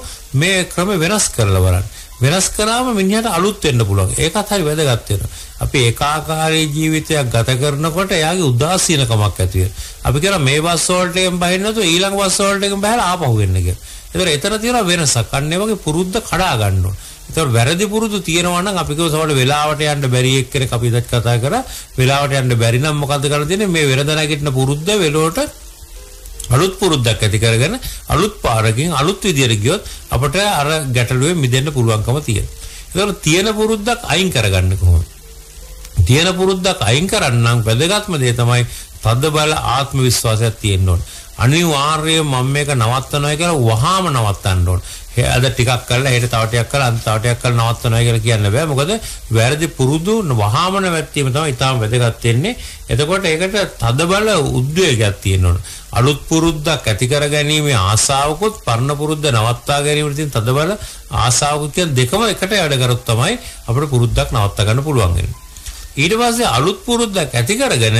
මේ ක්‍රම වෙනස් කරලා බලන්න. වෙනස් කරාම මිනිහට අලුත් වෙන්න පුළුවන්. ඒකත් හරි වැදගත් වෙනවා. අපි ඒකාකාරී ජීවිතයක් ගත කරනකොට එයාගේ උදාසීනකමක් ඇති වෙනවා. අපි කියනවා මේ බස් වෝල්ට් එකෙන් බහින්නතු ඊළඟ බස් වෝල්ට් එකෙන් බහලා ආපහු වෙන්න කියලා. ඒතර එතන තියෙන වෙනසක්. අන්න ඒ වගේ පුරුද්ද කඩා ගන්න ඕන. ඒතර වැරදි පුරුදු තියෙනවා නම් අපි කියව සමහර වෙලාවට යන්න බැරි එක්කෙනෙක් අපි දැක් කතා කරා. වෙලාවට යන්න බැරි නම් මොකද කරලා තියෙන්නේ? මේ වෙනද නැගිටින පුරුද්ද වෙලවට අලුත් පුරුද්දක් ඇති කරගෙන අලුත් පාරකින් අලුත් විදියට ගියොත් අපට අර ගැටලුවේ මිදෙන්න පුළුවන්කම තියෙනවා. ඒතර තියෙන පුරුද්දක් අයින් කරගන්න කොහොමද? තියෙන පුරුද්දක් අයින් කරන්න නම් වැදගත්ම දේ තමයි තද බල ආත්ම විශ්වාසයක් තියෙන්න ඕන. අනිවාර්යයෙන්ම මම මේක නවත්තනවා කියලා වහාම නවත්තන්න ඕන. අද ටිකක් කරලා හෙට තව ටිකක් කරලා අන්ත තව ටිකක් කරලා නවත්තනවා කියලා කියන්න බෑ. මොකද වැරදි පුරුදු වහාම නැවැත්වීම තමයි ඊටාම වැදගත් වෙන්නේ. එතකොට ඒකට තද බල උද්වේගයක් තියෙන්න ඕන. අලුත් පුරුද්දක් ඇති කර ගැනීමේ ආසාවකුත් පරණ පුරුද්ද නවත්තා ගැනීමට තියෙන තදබල ආසාවකුත් කියන දෙකම එකට වැඩ කරොත් තමයි අපිට පුරුද්දක් නවත්තා ගන්න පුළුවන් වෙන්නේ. ඊට පස්සේ අලුත් පුරුද්දක් ඇති කරගෙන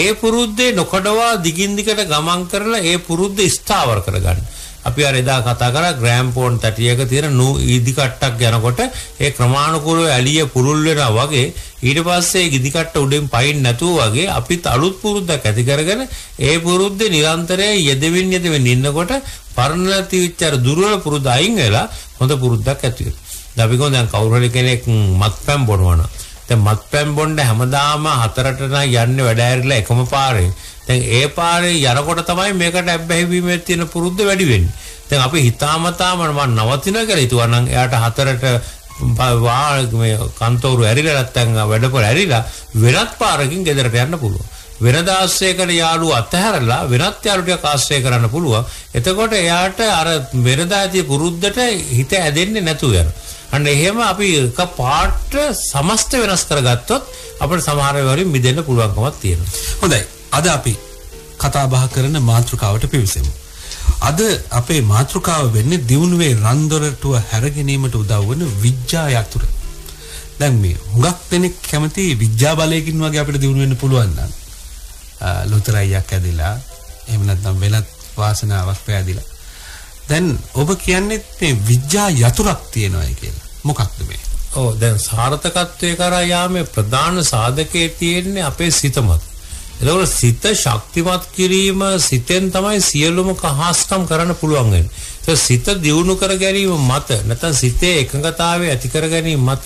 ඒ පුරුද්දේ නොකඩවා දිගින් දිගට ගමන් කරලා ඒ පුරුද්ද ස්ථාවර කරගන්න. අපි අර එදා කතා කරා ග්‍රෑම් පොන් 30ක තියෙන නූ ඉදි කට්ටක් යනකොට ඒ ක්‍රමානුකූලව ඇලිය පුරුල් වෙනා වගේ ඊට පස්සේ ඒ ඉදි කට්ට උඩින් පයින් නැතුව වගේ අපිත් අලුත් පුරුද්දක් ඇති කරගෙන ඒ පුරුද්දේ නිරන්තරයෙන් යෙදෙමින් ඉන්නකොට පරණ තිවිච්ච අර දුර්වල පුරුද්ද අයින් වෙලා හොඳ පුරුද්දක් ඇති වෙනවා. දැන් අපි කොහෙන්ද කවුරු හරි කෙනෙක් මත්පැන් බොනවා නම් දැන් මත්පැන් බොන්න හැමදාම හතරට නම් යන්නේ වැඩ ඇරිලා එකම පාරේ. දැන් ඒ පාරේ යනකොට තමයි මේකට අබ්බැහිවීමේ තියෙන පුරුද්ද වැඩි වෙන්නේ. දැන් අපි හිතාමතාම මම නවතින කියලා හිතුවා නම් එයාට හතරට මේ කන්තෝරු ඇරිලා නැත්තම් වැඩපොළ ඇරිලා වෙනත් පාරකින් ගෙදරට යන්න පුළුවන්. වෙනද ආශ්‍රයකට යාළුව අතහැරලා වෙනත් යාළු ටික ආශ්‍රය කරන්න පුළුවන්. එතකොට එයාට අර වෙනදාදී පුරුද්දට හිත ඇදෙන්නේ නැතුව යනවා. අන්න එහෙම අපි එක පාට සමස්ත වෙනස් කරගත්තොත් අපිට සමහර වෙලාවට මිදෙන්න පුළුවන්කමක් තියෙනවා. හොඳයි. අද අපි කතා බහ කරන මාතෘකාවට පිවිසෙමු. අද අපේ මාතෘකාව වෙන්නේ දියුණුවේ රන්දොරටුව හැරගැනීමට උදව් වන විද්‍යා යතුරු. දැන් මේ හුඟක් දෙනෙක් කැමති විද්‍යා බලයකින් වගේ අපිට දියුණු වෙන්න පුළුවන් නම් ලොතරැයියක් ඇදලා එහෙම නැත්නම් වෙනත් වාසනාවක් පෑදිලා දැන් ඔබ කියන්නේ මේ විද්‍යා යතුරක් තියෙනවායි කියලා. මොකක්ද මේ? ඔව් දැන් සාර්ථකත්වයේ කරා යාමේ ප්‍රධාන සාධකයේ තියෙන්නේ අපේ සිතමත්. ඒකවල සිත ශක්තිමත් කිරීම සිතෙන් තමයි සියලුම කහස්කම් කරන්න පුළුවන් වෙන්නේ. ඒක සිත දියුණු කර ගැනීම මත නැත්නම් සිතේ එකඟතාවය ඇති කර ගැනීම මත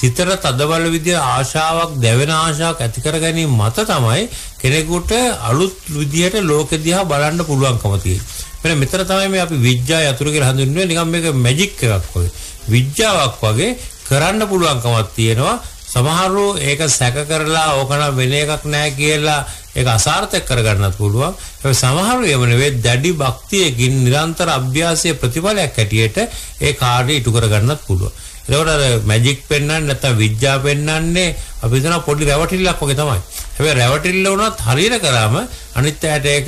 සිතට තදබල විදිය ආශාවක් දැවෙන ආශාවක් ඇති කර ගැනීම මත තමයි කෙනෙකුට අලුත් විදියට ලෝකෙ දිහා බලන්න පුළුවන්කම තියෙන්නේ. මෙන්න මෙතන තමයි මේ අපි විද්‍යා යතුරු කියලා හඳුන්වන්නේ. නිකන් මේක මැජික් එකක් වගේ විද්‍යාවක් වගේ කරන්න පුළුවන්කමක් තියෙනවා. සමහරව ඒක සැක කරලා ඕකනම් වෙන එකක් නැහැ කියලා ඒක අසාර්ථක කරගන්නත් පුළුවන්. ඒ සමහරව එම නෙවෙයි දැඩි භක්තියකින් නිරන්තර අභ්‍යාසයේ ප්‍රතිඵලයක් ඇටියට ඒ කාර්යය ඉටු කරගන්නත් පුළුවන්. ඒකට අර මැජික් පෙන්වන්නේ නැත්නම් විද්‍යා පෙන්වන්නේ අපි හිතන පොඩි රැවටිල්ලක් වගේ තමයි. හැබැයි රැවටිල්ල වුණත් හරියට කරාම අනිත් ඇයට ඒක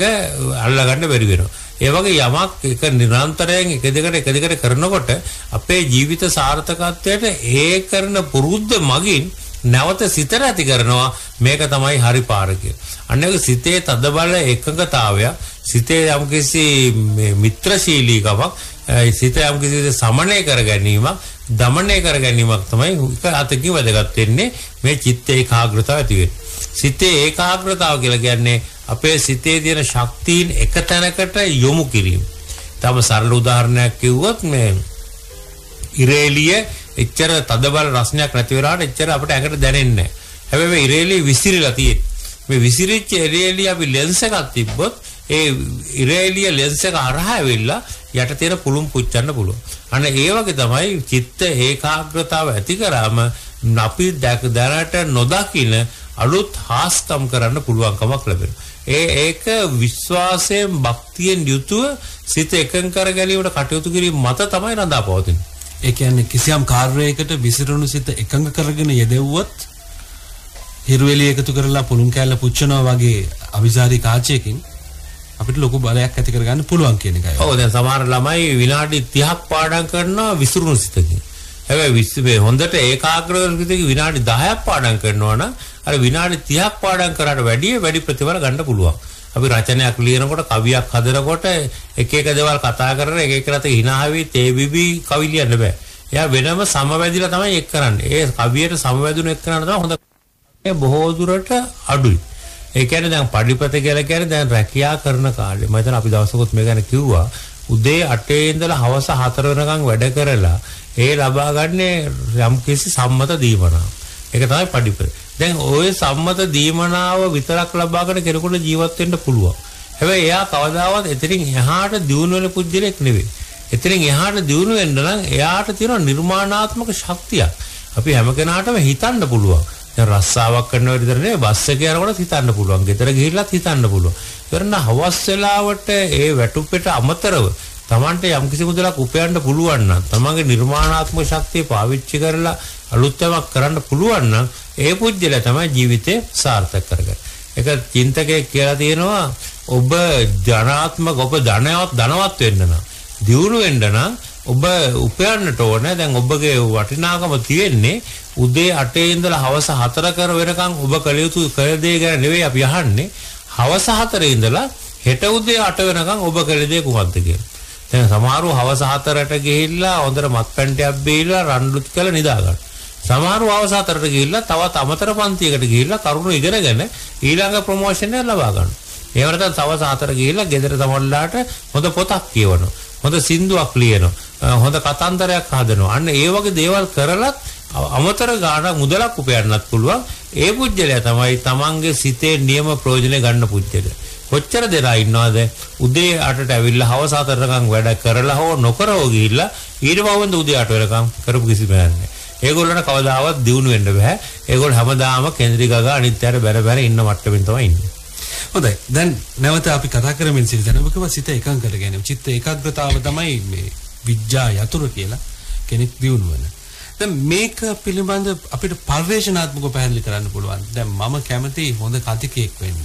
අල්ලගන්න බැරි වෙනවා. ඒ වගේ යමක් එක නිරන්තරයෙන් එක දිගට කරනකොට අපේ ජීවිත සාර්ථකත්වයට ඒ කරන පුරුද්ද මගින් නැවත සිත ඇති කරනවා. මේක තමයි හරි පාරකය. අන්න ඒක සිතේ තදබල එකඟතාවය, සිතේ යම්කිසි මිත්‍රශීලීකමක්, සිත යම්කිසි සමනය කර ගැනීමක්, දමනය කර ගැනීමක් තමයි අතකින් වැදගත් වෙන්නේ මේ චිත්ත ඒකාග්‍රතාව ඇති වෙන්නේ. සිතේ ඒකාග්‍රතාව කියලා කියන්නේ අපේ සිතේ තියෙන ශක්තියින් එක තැනකට යොමු කිරීම. තම සරල උදාහරණයක් කිව්වොත් මේ ඉරේලිය එච්චර තදබල රසණයක් නැති වෙලාට එච්චර අපිට ඇඟට දැනෙන්නේ නැහැ. හැබැයි මේ ඉරේලිය විසිරිලා තියෙන්නේ. මේ විසිරිච්ච ඉරේලිය අපි ලෙන්ස් එකක් තිබ්බොත් ඒ ඉරේලිය ලෙන්ස් එක හරහා වෙලා යට තියෙන පුළුම් පුච්චන්න පුළුවන්. අන්න ඒ වගේ තමයි චිත්ත ඒකාග්‍රතාව ඇති කරාම අපි දැනට නොදකින අලුත් හාස්කම් කරන්න පුළුවන්කමක් ලැබෙනවා. ඒක විශ්වාසයෙන් භක්තියෙන් යුතුව සිත එකඟ කර ගැනීමට කටයුතු කිරීම මත තමයි රඳාපවතින්නේ. ඒ කියන්නේ කිසියම් කාර්යයකට විසිරුණු සිත එකඟ කරගෙන යෙදෙව්වොත් හිරුවෙලිය එකතු කරලා පුළුන් කැල්ල පුච්චනවා වගේ අවිසාරී කාචයකින් අපිට ලොකු බලයක් ඇති කරගන්න පුළුවන් කියන එකයි. ඔව් දැන් සමහර ළමයි විනාඩි 30ක් පාඩම් කරනවා විසිරුණු සිතකින්. හැබැයි විශ්වේ හොඳට ඒකාග්‍රව විනාඩි 10ක් පාඩම් කරනවා නම් අර විනාඩි 30ක් පාඩම් කරාට වැඩි ප්‍රතිඵල ගන්න පුළුවන්. අපි රචනයක් ලියනකොට කවියක් හදනකොට එක එක දේවල් කතා කරගෙන එක එක රටේ hina hawi TBB කවි ලියන්න බෑ. එයා වෙනම සමවැදිලා තමයි ඒක කරන්නේ. ඒ කවියට සමවැදුණු එක කරන්න තමයි හොඳ. ඒ බොහෝ දුරට අඩුයි. ඒ කියන්නේ දැන් පරිපත කියලා කියන්නේ දැන් රැකියා කරන කාලේ. මම හිතන අපි දවසකොත් මේ ගැන කිව්වා. උදේ 8 ඉඳලා හවස 4 වෙනකන් වැඩ කරලා ඒ ලබා ගන්න යම්කිසි සම්මත දීමනාව. ඒක තමයි පරිපත. දැන් ඔය සම්මත දීමනාව විතරක් ලබාගෙන කෙනෙකුට ජීවත් වෙන්න පුළුවන්. හැබැයි එයා කවදාවත් එතනින් එහාට දියුණු වෙන පුද්ගලෙක් නෙවෙයි. එතනින් එහාට දියුණු වෙන්න නම් එයාට තියෙන නිර්මාණාත්මක ශක්තියක්. අපි හැම කෙනාටම හිතන්න පුළුවන්. දැන් රස්සාවක් කරන විතර නෙවෙයි බස් එකේ යනකොට හිතන්න පුළුවන්. ගෙදර ගිහිල්ලාත් හිතන්න පුළුවන්. කරන හවස් වෙලාවට ඒ වැටුපෙට අමතරව තමන්ට යම්කිසි මුදලක් උපයන්න පුළුවන් නම් තමන්ගේ නිර්මාණාත්මක ශක්තිය පාවිච්චි කරලා අලුත් යමක් කරන්න පුළුවන් නම් ඒ පුද්ගලයා තමයි ජීවිතේ සාර්ථක කරගන්නේ. ඒක චින්තකයෙක් කියලා තියෙනවා. ඔබ ධනාත්මක ඔබ ධනවත් වෙන්න නම් දියුණු වෙන්න නම් ඔබ උපයන්නට ඕනේ. දැන් ඔබගේ වටිනාකම තියෙන්නේ උදේ 8 ඉඳලා හවස 4 කර වෙනකන් ඔබ කළ යුතු කළ දේ ගැන නෙවෙයි අපි අහන්නේ. හවස 4 ඉඳලා හෙට උදේ 8 වෙනකන් ඔබ කළ දේ කුමක්ද කියලා. දැන් සමහරව හවස 4ට ගිහිල්ලා හොඳට මත්පැන්ටයක් බීලා රන්ලුත් කියලා නිදා ගන්න. සමහරව හවස 4ට ගිහිල්ලා තවත් අමතර පන්තියකට ගිහිල්ලා කරුණු ඉගෙනගෙන ඊළඟ ප්‍රොමෝෂන් එක ලබා ගන්න. ඒ වරතත් හවස 4ට ගිහිල්ලා ගෙදර තමන්ලාට හොඳ පොතක් කියවනවා. හොඳ සින්දුවක් ලියනවා. හොඳ කතන්දරයක් හදනවා. අන්න ඒ වගේ දේවල් කරලත් අමතර ගාණක් මුදලක් උපයන්නත් පුළුවන්. ඒ පුජ්‍යලයා තමයි තමන්ගේ සිතේ නියම ප්‍රයෝජන ගන්න පුජ්‍යලයා. කොච්චර දෙනා ඉන්නවද උදේ 8ට ඇවිල්ලා හවස 4ටකම් වැඩ කරලා හෝ නොකරව ගිහිල්ලා ඊළඟවෙන්ද උදේ 8 වෙනකම් කරපු කිසි බයක් නැහැ. ඒගොල්ලන්ට කවදාවත් දියුණු වෙන්න බෑ. ඒගොල්ලෝ හැමදාම කේන්ද්‍රිකව අනිත්‍යයට බැර ඉන්න මට්ටමින් තමයි ඉන්නේ. හොඳයි. දැන් නැවත අපි කතා කරමින් සිටිනකොට සිත එකඟ කර ගැනීම, චිත්ත ඒකාග්‍රතාව තමයි මේ විඥා යතුරු කියලා කෙනෙක් දියුණු වෙන. දැන් මේක පිළිබඳ අපිට පරිවේෂණාත්මකව පැහැදිලි කරන්න පුළුවන්. දැන් මම කැමති හොඳ කතිකයෙක් වෙන්න.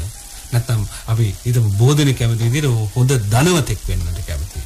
නැත්නම් අපි ඊට බෝධනේ කැමති විදිහට හොඳ ධනවතෙක් වෙන්නට කැමති.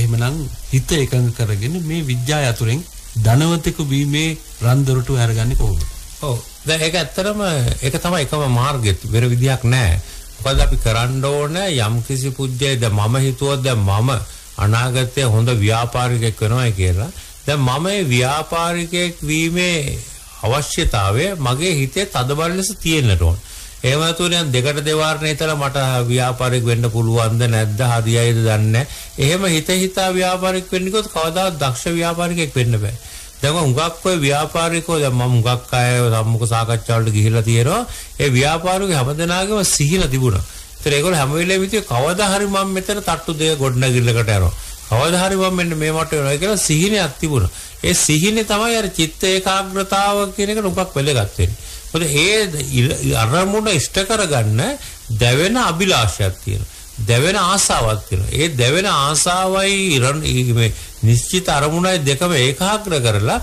එහෙමනම් හිත එකඟ කරගෙන මේ විඥා යතුරෙන් ධනවතෙකු වීමේ රන්දරටු අරගන්නේ කොහොමද? ඔව්. දැන් ඒක ඇත්තටම ඒක තමයි එකම මාර්ගය. වෙන විදියක් නැහැ. මොකද අපි කරන්න ඕනේ යම්කිසි පුද්ගලයද මම හිතුවද මම අනාගතයේ හොඳ ව්‍යාපාරිකයෙක් වෙනවා කියලා. දැන් මම ඒ ව්‍යාපාරිකයෙක් වීමේ අවශ්‍යතාවය මගේ හිතේ තදබල ලෙස තියෙන්නට ඕනේ. එහෙම නැතුණියන් දෙකට දෙවාරණේ ඉතලා මට ව්‍යාපාරික වෙන්න පුළුවන්ද නැද්ද හරියයිද දන්නේ. එහෙම හිතා ව්‍යාපාරික වෙන්න කිව්වොත් කවදාවත් දක්ෂ ව්‍යාපාරිකයෙක් වෙන්න බෑ. දැන් හුඟක් ඔය ව්‍යාපාරිකෝ දැන් මම හුඟක් අය සම්මුඛ සාකච්ඡා වලට ගිහිල්ලා තියෙනවා. ඒ ව්‍යාපාරිකෝ හැමදෙනාගේම සිහින තිබුණා. ඒතර ඒගොල්ලෝ හැම වෙලේම හිතුවේ කවදා හරි මම මෙතන තට්ටු දෙක ගොඩනගිල්ලකට යනවා. කවදා හරි මම මෙන්න මේ මට වෙනවා කියලා සිහිනයක් තිබුණා. ඒ සිහිනේ තමයි අර චිත්ත ඒකාග්‍රතාව කියන එක හුඟක් වෙලගත් වෙන්නේ. ඒ අරමුණ ඉෂ්ට කරගන්න දැවෙන අභිලාෂයක් තියෙනවා. දැවෙන ආසාවක් තියෙනවා. ඒ දැවෙන ආසාවයි නිශ්චිත අරමුණයි දෙකම ඒකාග්‍ර කරලා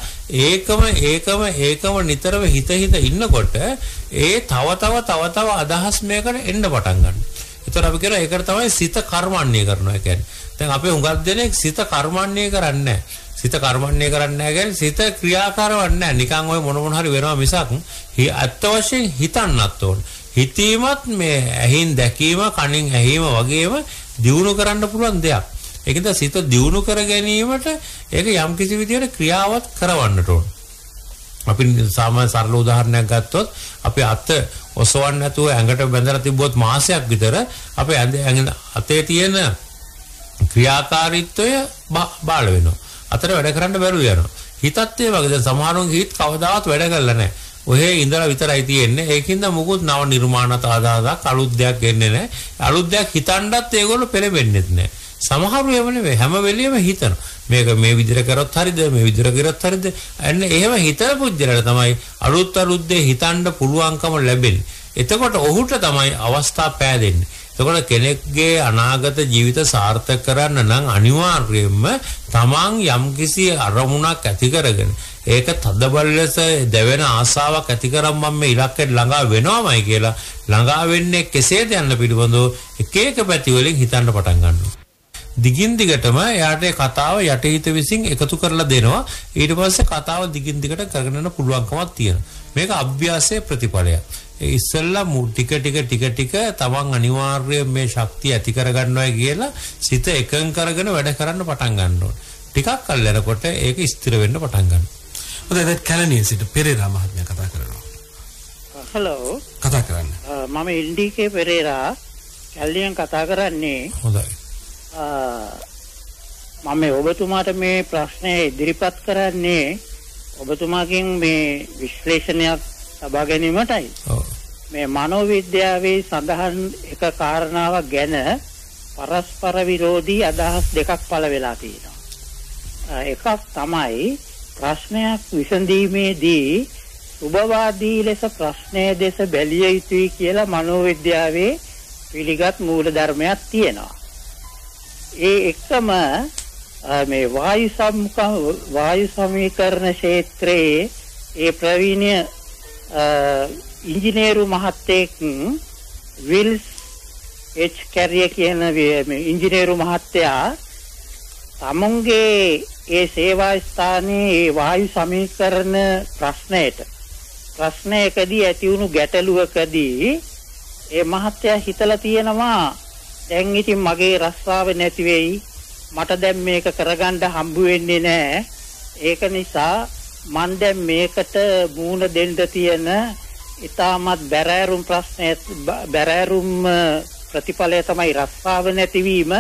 ඒකම නිතරම හිත ඉන්නකොට ඒ තව තව අදහස් මේකට එන්න පටන් ගන්නවා. ඒතර අපි කියන ඒකට තමයි සිත කර්මන්නේ කරනවා කියන්නේ. දැන් අපි හුඟක් දෙනෙක් සිත කර්මන්නේ කරන්නේ නැහැ. සිත කර්මන්නේ කරන්නේ නැහැ කියන්නේ සිත ක්‍රියාකාරව නැහැ. නිකන් ඔය මොන මොන හරි වෙනවා මිසක් අත්ත වශයෙන් හිතන්නත් ඕන. හිතීමත් මේ ඇහින් දැකීම කනින් ඇහිම වගේම දියුණු කරන්න පුළුවන් දෙයක්. ඒකද සිත දියුණු කර ගැනීමට ඒක යම් කිසි විදියට ක්‍රියාවත් කරවන්නට ඕන. අපි සාමාන්‍ය සරල උදාහරණයක් ගත්තොත් අපි අත ඔසවන්නේ නැතුව ඇඟට බැඳලා තිබුවොත් මාසයක් විතර අපේ ඇඟ අතේ තියෙන ක්‍රියාකාරීත්වය බාල වෙනවා. අතට වැඩ කරන්න බැරුව යනවා. හිතත් ඒ වගේ දැන් සමහරුන්ගේ හිත කවදාවත් වැඩ කරලා නැහැ. ඔහේ ඉඳලා විතරයි තියෙන්නේ. ඒකින්ද මොකොත් නව නිර්මාණات ආදාසක් අලුත් දෙයක් එන්නේ නැහැ. අලුත් දෙයක් හිතන්නත් ඒගොල්ලෝ පෙළඹෙන්නේ නැහැ. සමහරු එහෙම නෙවෙයි හැම වෙලෙම හිතන මේක මේ විදිහට කරොත් හරිද මේ විදිහට කරොත් හරිද අන්න එහෙම හිතන පුද්ගලයාට තමයි අලුත් අලුත් දේ හිතන්න පුළුවන්කම ලැබෙන්නේ. එතකොට ඔහුට තමයි අවස්ථාව පෑදෙන්නේ. එතකොට කෙනෙක්ගේ අනාගත ජීවිත සාර්ථක කරන්න නම් අනිවාර්යයෙන්ම තමන් යම්කිසි අරමුණක් ඇති කරගෙන ඒක තදබල ලෙස දැවෙන ආසාවක් ඇති කරන් මම මේ ඉලක්කයට ළඟා වෙනවමයි කියලා ළඟා වෙන්නේ කෙසේද යන්න පිළිබඳව එක එක පැති වලින් හිතන්න පටන් ගන්නවා. දිගින් දිගටම එයාට කතාව යටිහිත විසින් එකතු කරලා දෙනවා. ඊට පස්සේ කතාව දිගින් දිගට කරගෙන යන පුළුවන්කමක් තියෙනවා. මේක අභ්‍යාසයේ ප්‍රතිඵලය. ඒ ඉස්සෙල්ලා ටික ටික තමන් අනිවාර්යයෙන් මේ ශක්තිය ඇති කරගන්නවා කියලා සිත එකඟ කරගෙන වැඩ කරන්න පටන් ගන්න ඕනේ. ටිකක් කල් යනකොට ඒක ස්ථිර වෙන්න පටන් ගන්නවා. හොඳයි කැලණියේ සිට පෙරේරා මහත්මයා කතා කරනවා. හලෝ කතා කරන්න. මම එල්ඩීකේ පෙරේරා කැලණියෙන් කතා කරන්නේ. හොඳයි. මම ඔබතුමාට මේ ප්‍රශ්නේ ඉදිරිපත් කරන්නේ ඔබතුමාගෙන් මේ විශ්ලේෂණයක් ලබා ගැනීමටයි. මේ මනෝවිද්‍යාවේ සඳහන් එක කාරණාවක් ගැන පරස්පර විරෝධී අදහස් දෙකක් පළ වෙලා තියෙනවා. එකක් තමයි ප්‍රශ්නයක් විසඳීමේදී සුබවාදී ලෙස ප්‍රශ්නයේ දෙස බැලිය යුතුයි කියලා මනෝවිද්‍යාවේ පිළිගත් මූල ධර්මයක් තියෙනවා. ඒ එකම මේ වායු සමීකරණ ක්ෂේත්‍රයේ ඒ ප්‍රවීණ්‍ය ඉංජිනේරු මහත්තයෙක් විල්ස් එච් කැරිය කියන ඉංජිනේරු මහත්තයා තමුන්ගේ ඒ සේවා ස්ථානයේ ඒ වායු සමීකරණ ප්‍රශ්නයකදී ඇති වුණු ගැටලුවකදී ඒ මහත්තයා හිතලා තියෙනවා දැන් ඉතින් මගේ රස්සාව නැති වෙයි මට දැන් මේක කරගන්න හම්බු වෙන්නේ නැහැ. ඒක නිසා මන් දැන් මේකට මූණ දෙන්න තියෙන ඉතාමත් බැරෑරුම් ප්‍රතිඵලය තමයි රස්සාව නැතිවීම.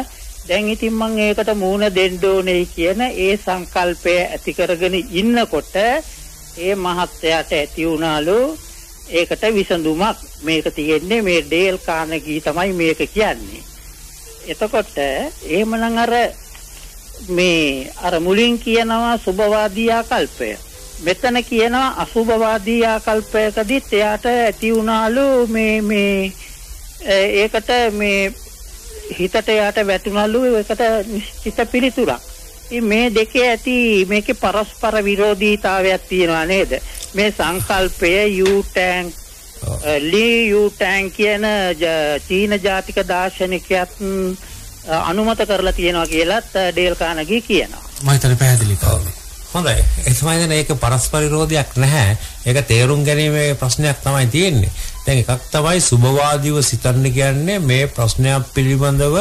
දැන් ඉතින් මම ඒකට මූණ දෙන්න ඕනේ කියන ඒ සංකල්පය ඇති කරගෙන ඉන්නකොට ඒ මහත්තයාට ඇති වුණාලු ඒකට විසඳුමක්. මේක තියෙන්නේ මේ ඩේල් කාර්නෙගී තමයි මේක කියන්නේ. එතකොට එහෙමනම් අර මුලින් කියනවා සුබවාදී ආකල්පය. මෙතන කියනවා අසුබවාදී ආකල්පයකදී එයාට ඇති වුණාලු මේ ඒකට මේ හිතට යාට වැටුණාලු ඒකට නිශ්චිත පිළිතුරක්. මේ දෙකේ ඇති මේකේ පරස්පර විරෝධීතාවයක් තියෙනවා නේද? මේ සංකල්පය ලී යූ ටැන් කියන චීන ජාතික දාර්ශනිකයත් අනුමත කරලා තියෙනවා කියලත් ඩේල් කානගී කියනවා. මම හිතන්නේ පැහැදිලි කරුණා. හොඳයි. ඒ තමයි දැන් ඒක පරස්පර විරෝධයක් නැහැ. ඒක තේරුම් ගැනීමේ ප්‍රශ්නයක් තමයි තියෙන්නේ. දැන් එකක් තමයි සුබවාදීව සිතන්න කියන්නේ මේ ප්‍රශ්නයක් පිළිබඳව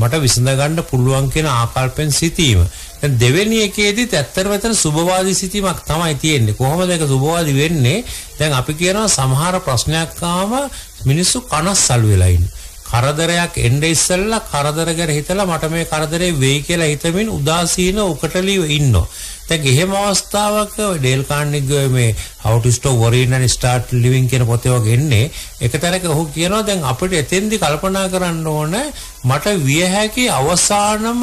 මට විසඳ ගන්න පුළුවන් කියන ආකල්පෙන් සිටීම. දැන් දෙවෙනි එකේදීත් ඇත්තටම එතන සුබවාදී සිතීමක් තමයි තියෙන්නේ. කොහොමද ඒක සුබවාදී වෙන්නේ? දැන් අපි කියනවා සමහර ප්‍රශ්නයක් ආවම මිනිස්සු කනස්සලු වෙලා ඉන්නේ. කරදරයක් එන්නේ ඉස්සෙල්ලා කරදර ගැන හිතලා මට මේ කරදරේ වෙයි කියලා හිතමින් උදාසීන උකටලිව ඉන්නවා. දැන් එහෙම අවස්ථාවක ඩේල් කාර්නෙගී මේ How to Stop Worrying and Start Living කියන පොතේ වගේ එන්නේ. එකතරක ඔහු කියනවා දැන් අපිට එතෙන්දි කල්පනා කරන්න ඕන මට විය හැකි අවසානම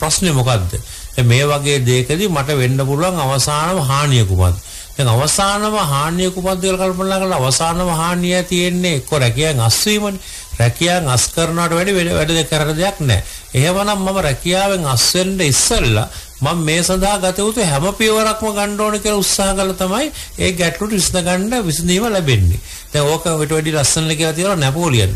ප්‍රශ්නේ මොකද්ද? දැන් මේ වගේ දෙයකදී මට වෙන්න පුළුවන් අවසානම හානිය කුමක්ද? දැන් අවසානම හානිය කුමක්ද කියලා කල්පනා කරලා අවසානම හානිය තියෙන්නේ එක්ක රැකියාවෙන් අස් වීමනේ. රැකියාවෙන් අස් කරනවට වැඩ කරන දෙයක් නැහැ. එහෙමනම් මම රැකියාවෙන් අස් වෙන්න ඉස්සෙල්ලා මම මේ සඳහා ගත යුතු හැම පියවරක්ම ගන්න ඕන කියලා උත්සාහ කළා තමයි ඒ ගැටලුවට විසඳීම ලැබෙන්නේ. දැන් ඕක ඔයිට වැඩි ලස්සනට කියලා තියෙනවා නැපෝලියන්.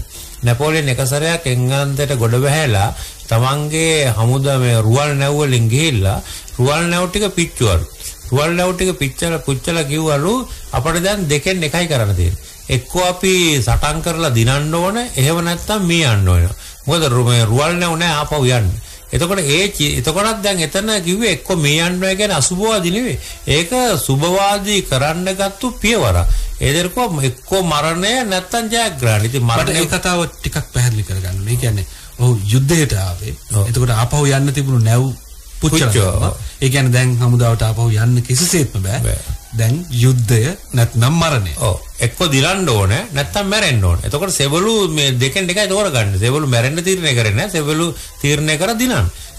නැපෝලියන් එක සැරයක් එංගලන්තයට ගොඩ බැහැලා तमांगे हमुदा में रुआल नेवो लिंगी ला रुआल नेवो टिका पिच्चर रुआल नेवो टिका पिच्चर पुच्चला क्यों आलू अपने जान देखें निखाई करना दें एक को आपी साटांग करला दिनांडो वने यह बनाता मी आंडो है ना मुझे रुआल नेवो ने आप हो यान එතකොට එතකොටත් දැන් එතන කිව්වේ එක්ක මේ යන්නවා කියන්නේ අසුබවාදී නෙවෙයි. ඒක සුබවාදී කරන්න ගත්තු පියවර. ඒදර්කෝ එක්ක මරණය නැත්තම් ජයග්‍රහණය. ඉතින් මරණේ කතාව ටිකක් පැහැදිලි කරගන්න. මේ කියන්නේ ඔව් යුද්ධයට ආවේ. එතකොට ආපහු යන්න තිබුණු නැව් පුච්චනවා. ඒ කියන්නේ දැන් හමුදාවට ආපහු යන්න කිසිසේත්ම බෑ. දැන් යුද්ධය නැත්නම් මරණය. ඔව්. එක්ක දිරන්න ඕනේ නැත්නම් මැරෙන්න ඕනේ. එතකොට සෙවලු මේ දෙකෙන් එකයි තෝරගන්නේ. සෙවලු මැරෙන්න තීරණය කරේ නැහැ. සෙවලු තීරණය කර දිනන.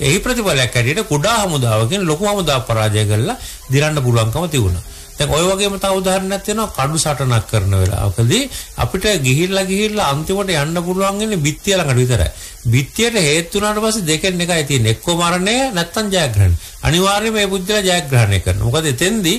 එහි ප්‍රතිඵලයක් ඇටියට කුඩා හමුදාවකින් ලොකු හමුදාව පරාජය කරලා දිරන්න පුළුවන්කම තිබුණා. දැන් ඔය වගේම තව උදාහරණයක් තියෙනවා කඩු සටනක් කරන වෙලාවකදී අපිට ගිහිල්ලා අන්තිමට යන්න පුළුවන් ඉන්නේ බිත්තිය ළඟට විතරයි. බිත්තියට හේතු වුණාට පස්සේ දෙකෙන් එකයි තියෙන්නේ. එක්ක මරණය නැත්නම් ජයග්‍රහණය. අනිවාර්යයෙන්ම මේ බුද්ධිලා ජයග්‍රහණය කරනවා. මොකද එතෙන්දී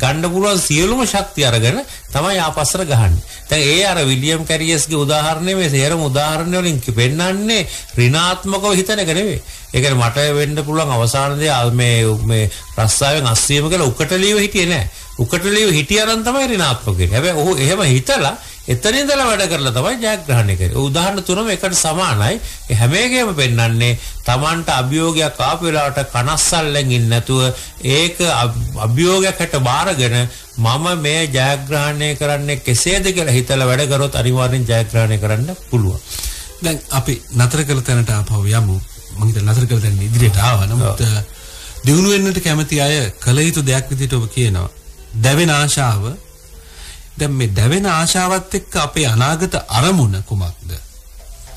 ගන්න පුළුවන් සියලුම ශක්තිය අරගෙන තමයි ආපස්සට ගහන්නේ. දැන් ඒ අර විලියම් කැරියස්ගේ උදාහරණය මේ සේරම උදාහරණ වලින් කිපෙන්නන්නේ ඍණාත්මකව හිතන එක නෙවෙයි. ඒ කියන්නේ මට වෙන්න පුළුවන් අවසානයේදී මේ රස්සාවෙන් 80ම කියලා උකටලියව හිටියේ නෑ. උකටලියව හිටියනම් තමයි ඍණාත්මක වෙන්නේ. හැබැයි ඔහු එහෙම හිතලා එතනින් ඉඳලා වැඩ කරලා තමයි ජයග්‍රහණය කරේ. උදාහරණ තුනම එකට සමානයි. ඒ හැම එකෙම පෙන්වන්නේ Tamanට අභියෝගයක් ආපු වෙලාවට කනස්සල්ලෙන් ඉන්නේ නැතුව ඒක අභියෝගයකට බාරගෙන මම මේ ජයග්‍රහණය කරන්නේ කෙසේද කියලා හිතලා වැඩ කරොත් අනිවාර්යෙන් ජයග්‍රහණය කරන්න පුළුවන්. දැන් අපි නතර කළ තැනට ආපහු යමු. මම හිතන නතර කළ තැන ඉදිරියට ආවා. නමුත් දිනු වෙන්නට කැමති අය කල යුතු දෙයක් විදිහට ඔබ කියනවා. දැවෙන ආශාව දැන් මේ දැවෙන ආශාවත් එක්ක අපේ අනාගත අරමුණ කුමක්ද?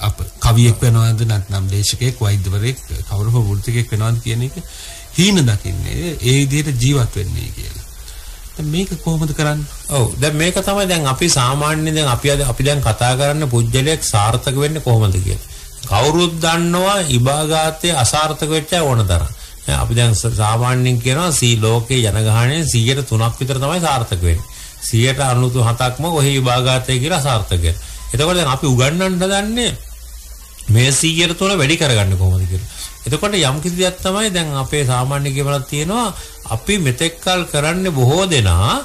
අප කවියෙක් වෙනවද නැත්නම් දේශකයෙක් වෛද්‍යවරයෙක් කවුරුම වෘත්තිකයෙක් වෙනවද කියන එක හීන දකින්නේ ඒ විදිහට ජීවත් වෙන්නේ කියලා. දැන් මේක කොහොමද කරන්නේ? ඔව් දැන් මේක තමයි දැන් අපි සාමාන්‍යයෙන් දැන් අපි දැන් කතා කරන්න පුජ්‍යලයක් සාර්ථක වෙන්නේ කොහොමද කියලා. කවුරුත් දන්නවා ඉබාගාතේ අසාර්ථක වෙච්ච අය ඕනතරම්. අපි දැන් සාමාන්‍යයෙන් කියනවා සී ලෝකයේ ජනගහණයෙන් 103ක් විතර තමයි සාර්ථක වෙන්නේ. 97ක්ම ඔහි විභාගාතය කියලා සාර්ථක වෙනවා. එතකොට දැන් අපි උගන්වන්න හදන්නේ මේ 103 වැඩි කරගන්න කොහොමද කියලා. එතකොට යම් කිසි දෙයක් තමයි දැන් අපේ සාමාන්‍ය කියවලක් තියෙනවා අපි මෙතෙක්කල් කරන්නේ බොහෝ දෙනා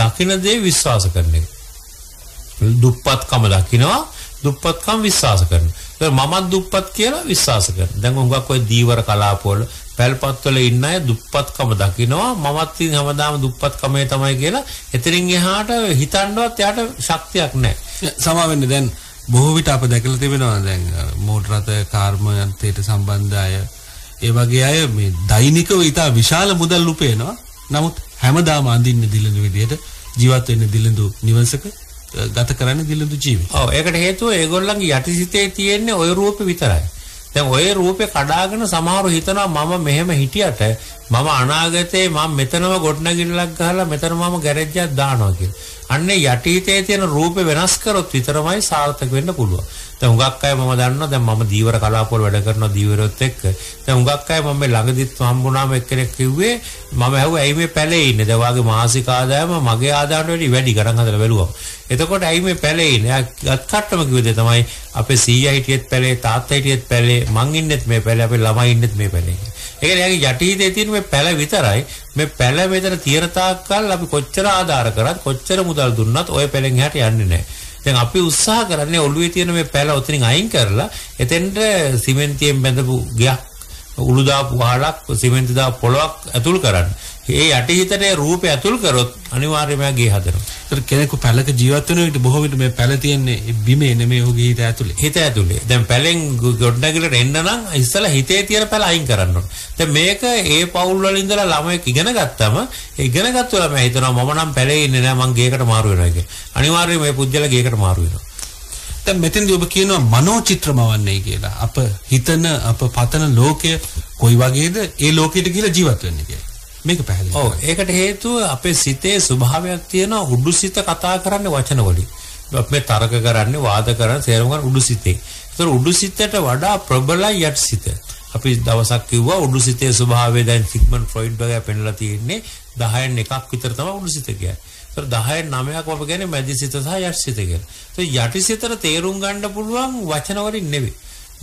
දකින දේ විශ්වාස කරන එක. දුප්පත්කම දකිනවා දුප්පත්කම විශ්වාස කරනවා. දැන් මමත් දුප්පත් කියලා විශ්වාස කරනවා. දැන් උඟක් ඔය දීවර කලාපවල පැල්පත්වල ඉන්න අය දුප්පත්කම දකිනවා මමත් ඉතින් හැමදාම දුප්පත්කමේ තමයි කියලා එතනින් එහාට හිතන්නවත් යාට ශක්තියක් නැහැ. සමා වෙන්නේ දැන් බොහෝ විට අප දැකලා තිබෙනවා දැන් මෝටර රථ කාර්මයන්තයට සම්බන්ධ අය ඒ වගේ අය මේ දෛනිකව ඉතා විශාල මුදල් උපයනවා. නමුත් හැමදාම අඳින්න දිලඳු විදියට ජීවත් වෙන්න දිලඳු නිවසක ගත කරන්න දිලඳු ජීවිතය. ඔව් ඒකට හේතුව ඒගොල්ලන්ගේ යටිසිතේ තියෙන්නේ ওই රූපේ විතරයි. දැන් ඔය රූපේ කඩාගෙන සමහරව හිතනවා මම මෙහෙම හිටියට මම අනාගතේ මම මෙතනම ගොඩනගින්නලක් ගහලා මෙතන මම ගෑරේජ් එකක් දානවා කියලා. අන්නේ යටිහිතේ තියෙන රූපේ වෙනස් කරොත් විතරමයි සාර්ථක වෙන්න පුළුවන්. දැන් හුඟක් අය මම දන්නවා දැන් මම දීවර කලාපවල වැඩ කරනවා දීවරොත් එක්ක. දැන් හුඟක් අය මම මේ ළඟදිත් හම්බුණාම එක්කෙනෙක් කිව්වේ මම ඇහුවා ඇයි මේ පැලේ ඉන්නේ? දැන් වාගේ මාසික ආදායම මගේ ආදායමට වැඩි ගණන් හදලා බැලුවා. එතකොට ඇයි මේ පැලේ ඉන්නේ? අත් කට්ටම කිව්වේ දැන් තමයි අපේ සීයා හිටියෙත් පැලේ තාත්තා හිටියෙත් පැලේ මං ඉන්නෙත් මේ පැලේ අපේ ළමයි ඉන්නෙත් මේ පැලේ. ඒ කියන්නේ යාගේ යටිහිතේ තියෙන මේ පැල විතරයි. මේ පැල මෙතන තියෙන තාක්කල් අපි කොච්චර ආදාර කරත් කොච්චර මුදල් දුන්නත් ওই පැලෙන් එහාට යන්නේ නැහැ. දැන් අපි උත්සාහ කරන්නේ ඔළුවේ තියෙන මේ පැල උතනින් අයින් කරලා එතෙන්ට සිමෙන්තියෙන් බැඳපු ගයක් උළු දාපු වහලක් සිමෙන්ති දාපු පොලොක් ඇතුල් කරන්න. ඒ යටිහිතේ රූපය ඇතුල් කරොත් අනිවාර්යයෙන්ම ගේ හදනවා. ඒතර කෙනෙකු පැලක ජීවත් වෙන විට බොහෝ විට මේ පැල තියෙන්නේ බිමේ නෙමෙයි ඔහුගේ හිත ඇතුලේ. හිත ඇතුලේ. දැන් පැලෙන් ගොඩනැගිලා එන්න නම් ඉස්සලා හිතේ තියෙන පැල අයින් කරන්න ඕනේ. දැන් මේක ඒ පවුල් වල ඉඳලා ළමයෙක් ඉගෙන ගත්තම ඉගෙන ගත්ත ළමයා හිතනවා මම නම් පැලේ ඉන්නේ නැහැ මං ගේකට මාරු වෙනවා කියලා. අනිවාර්යයෙන්ම මේ පුද්ගලයා ගේකට මාරු වෙනවා. දැන් මෙතෙන්දී ඔබ කියනවා මනෝචිත්‍රමවන්නේ කියලා. අප හිතන අප පතන ලෝකය කොයි වගේද ඒ ලෝකෙට ගිහිලා ජීවත් වෙන්නේ කියලා. මේක පැහැදිලි. ඔව් ඒකට හේතුව අපේ සිතේ ස්වභාවයක් තියෙනවා උඩුසිත කතා කරන්නේ වචන වලින්. අපි තරක කරන්නේ වාද කරන්නේ සේරම කරන්නේ උඩුසිතේ. ඒතර උඩුසිතට වඩා ප්‍රබලයි යටිසිත. අපි දවසක් කිව්වා උඩුසිතේ ස්වභාවය දැන් සිග්මන්ඩ් ෆ්‍රොයිඩ් වගේ පෙන්නලා තියෙන්නේ 10න් එකක් විතර තමයි උඩුසිත කියන්නේ. ඒතර 10න් 9ක් අප කියන්නේ මැදිසිත සහ යටිසිත කියලා. ඒතර යටිසිතට තේරුම් ගන්න පුළුවන් වචන වලින් නෙවෙයි.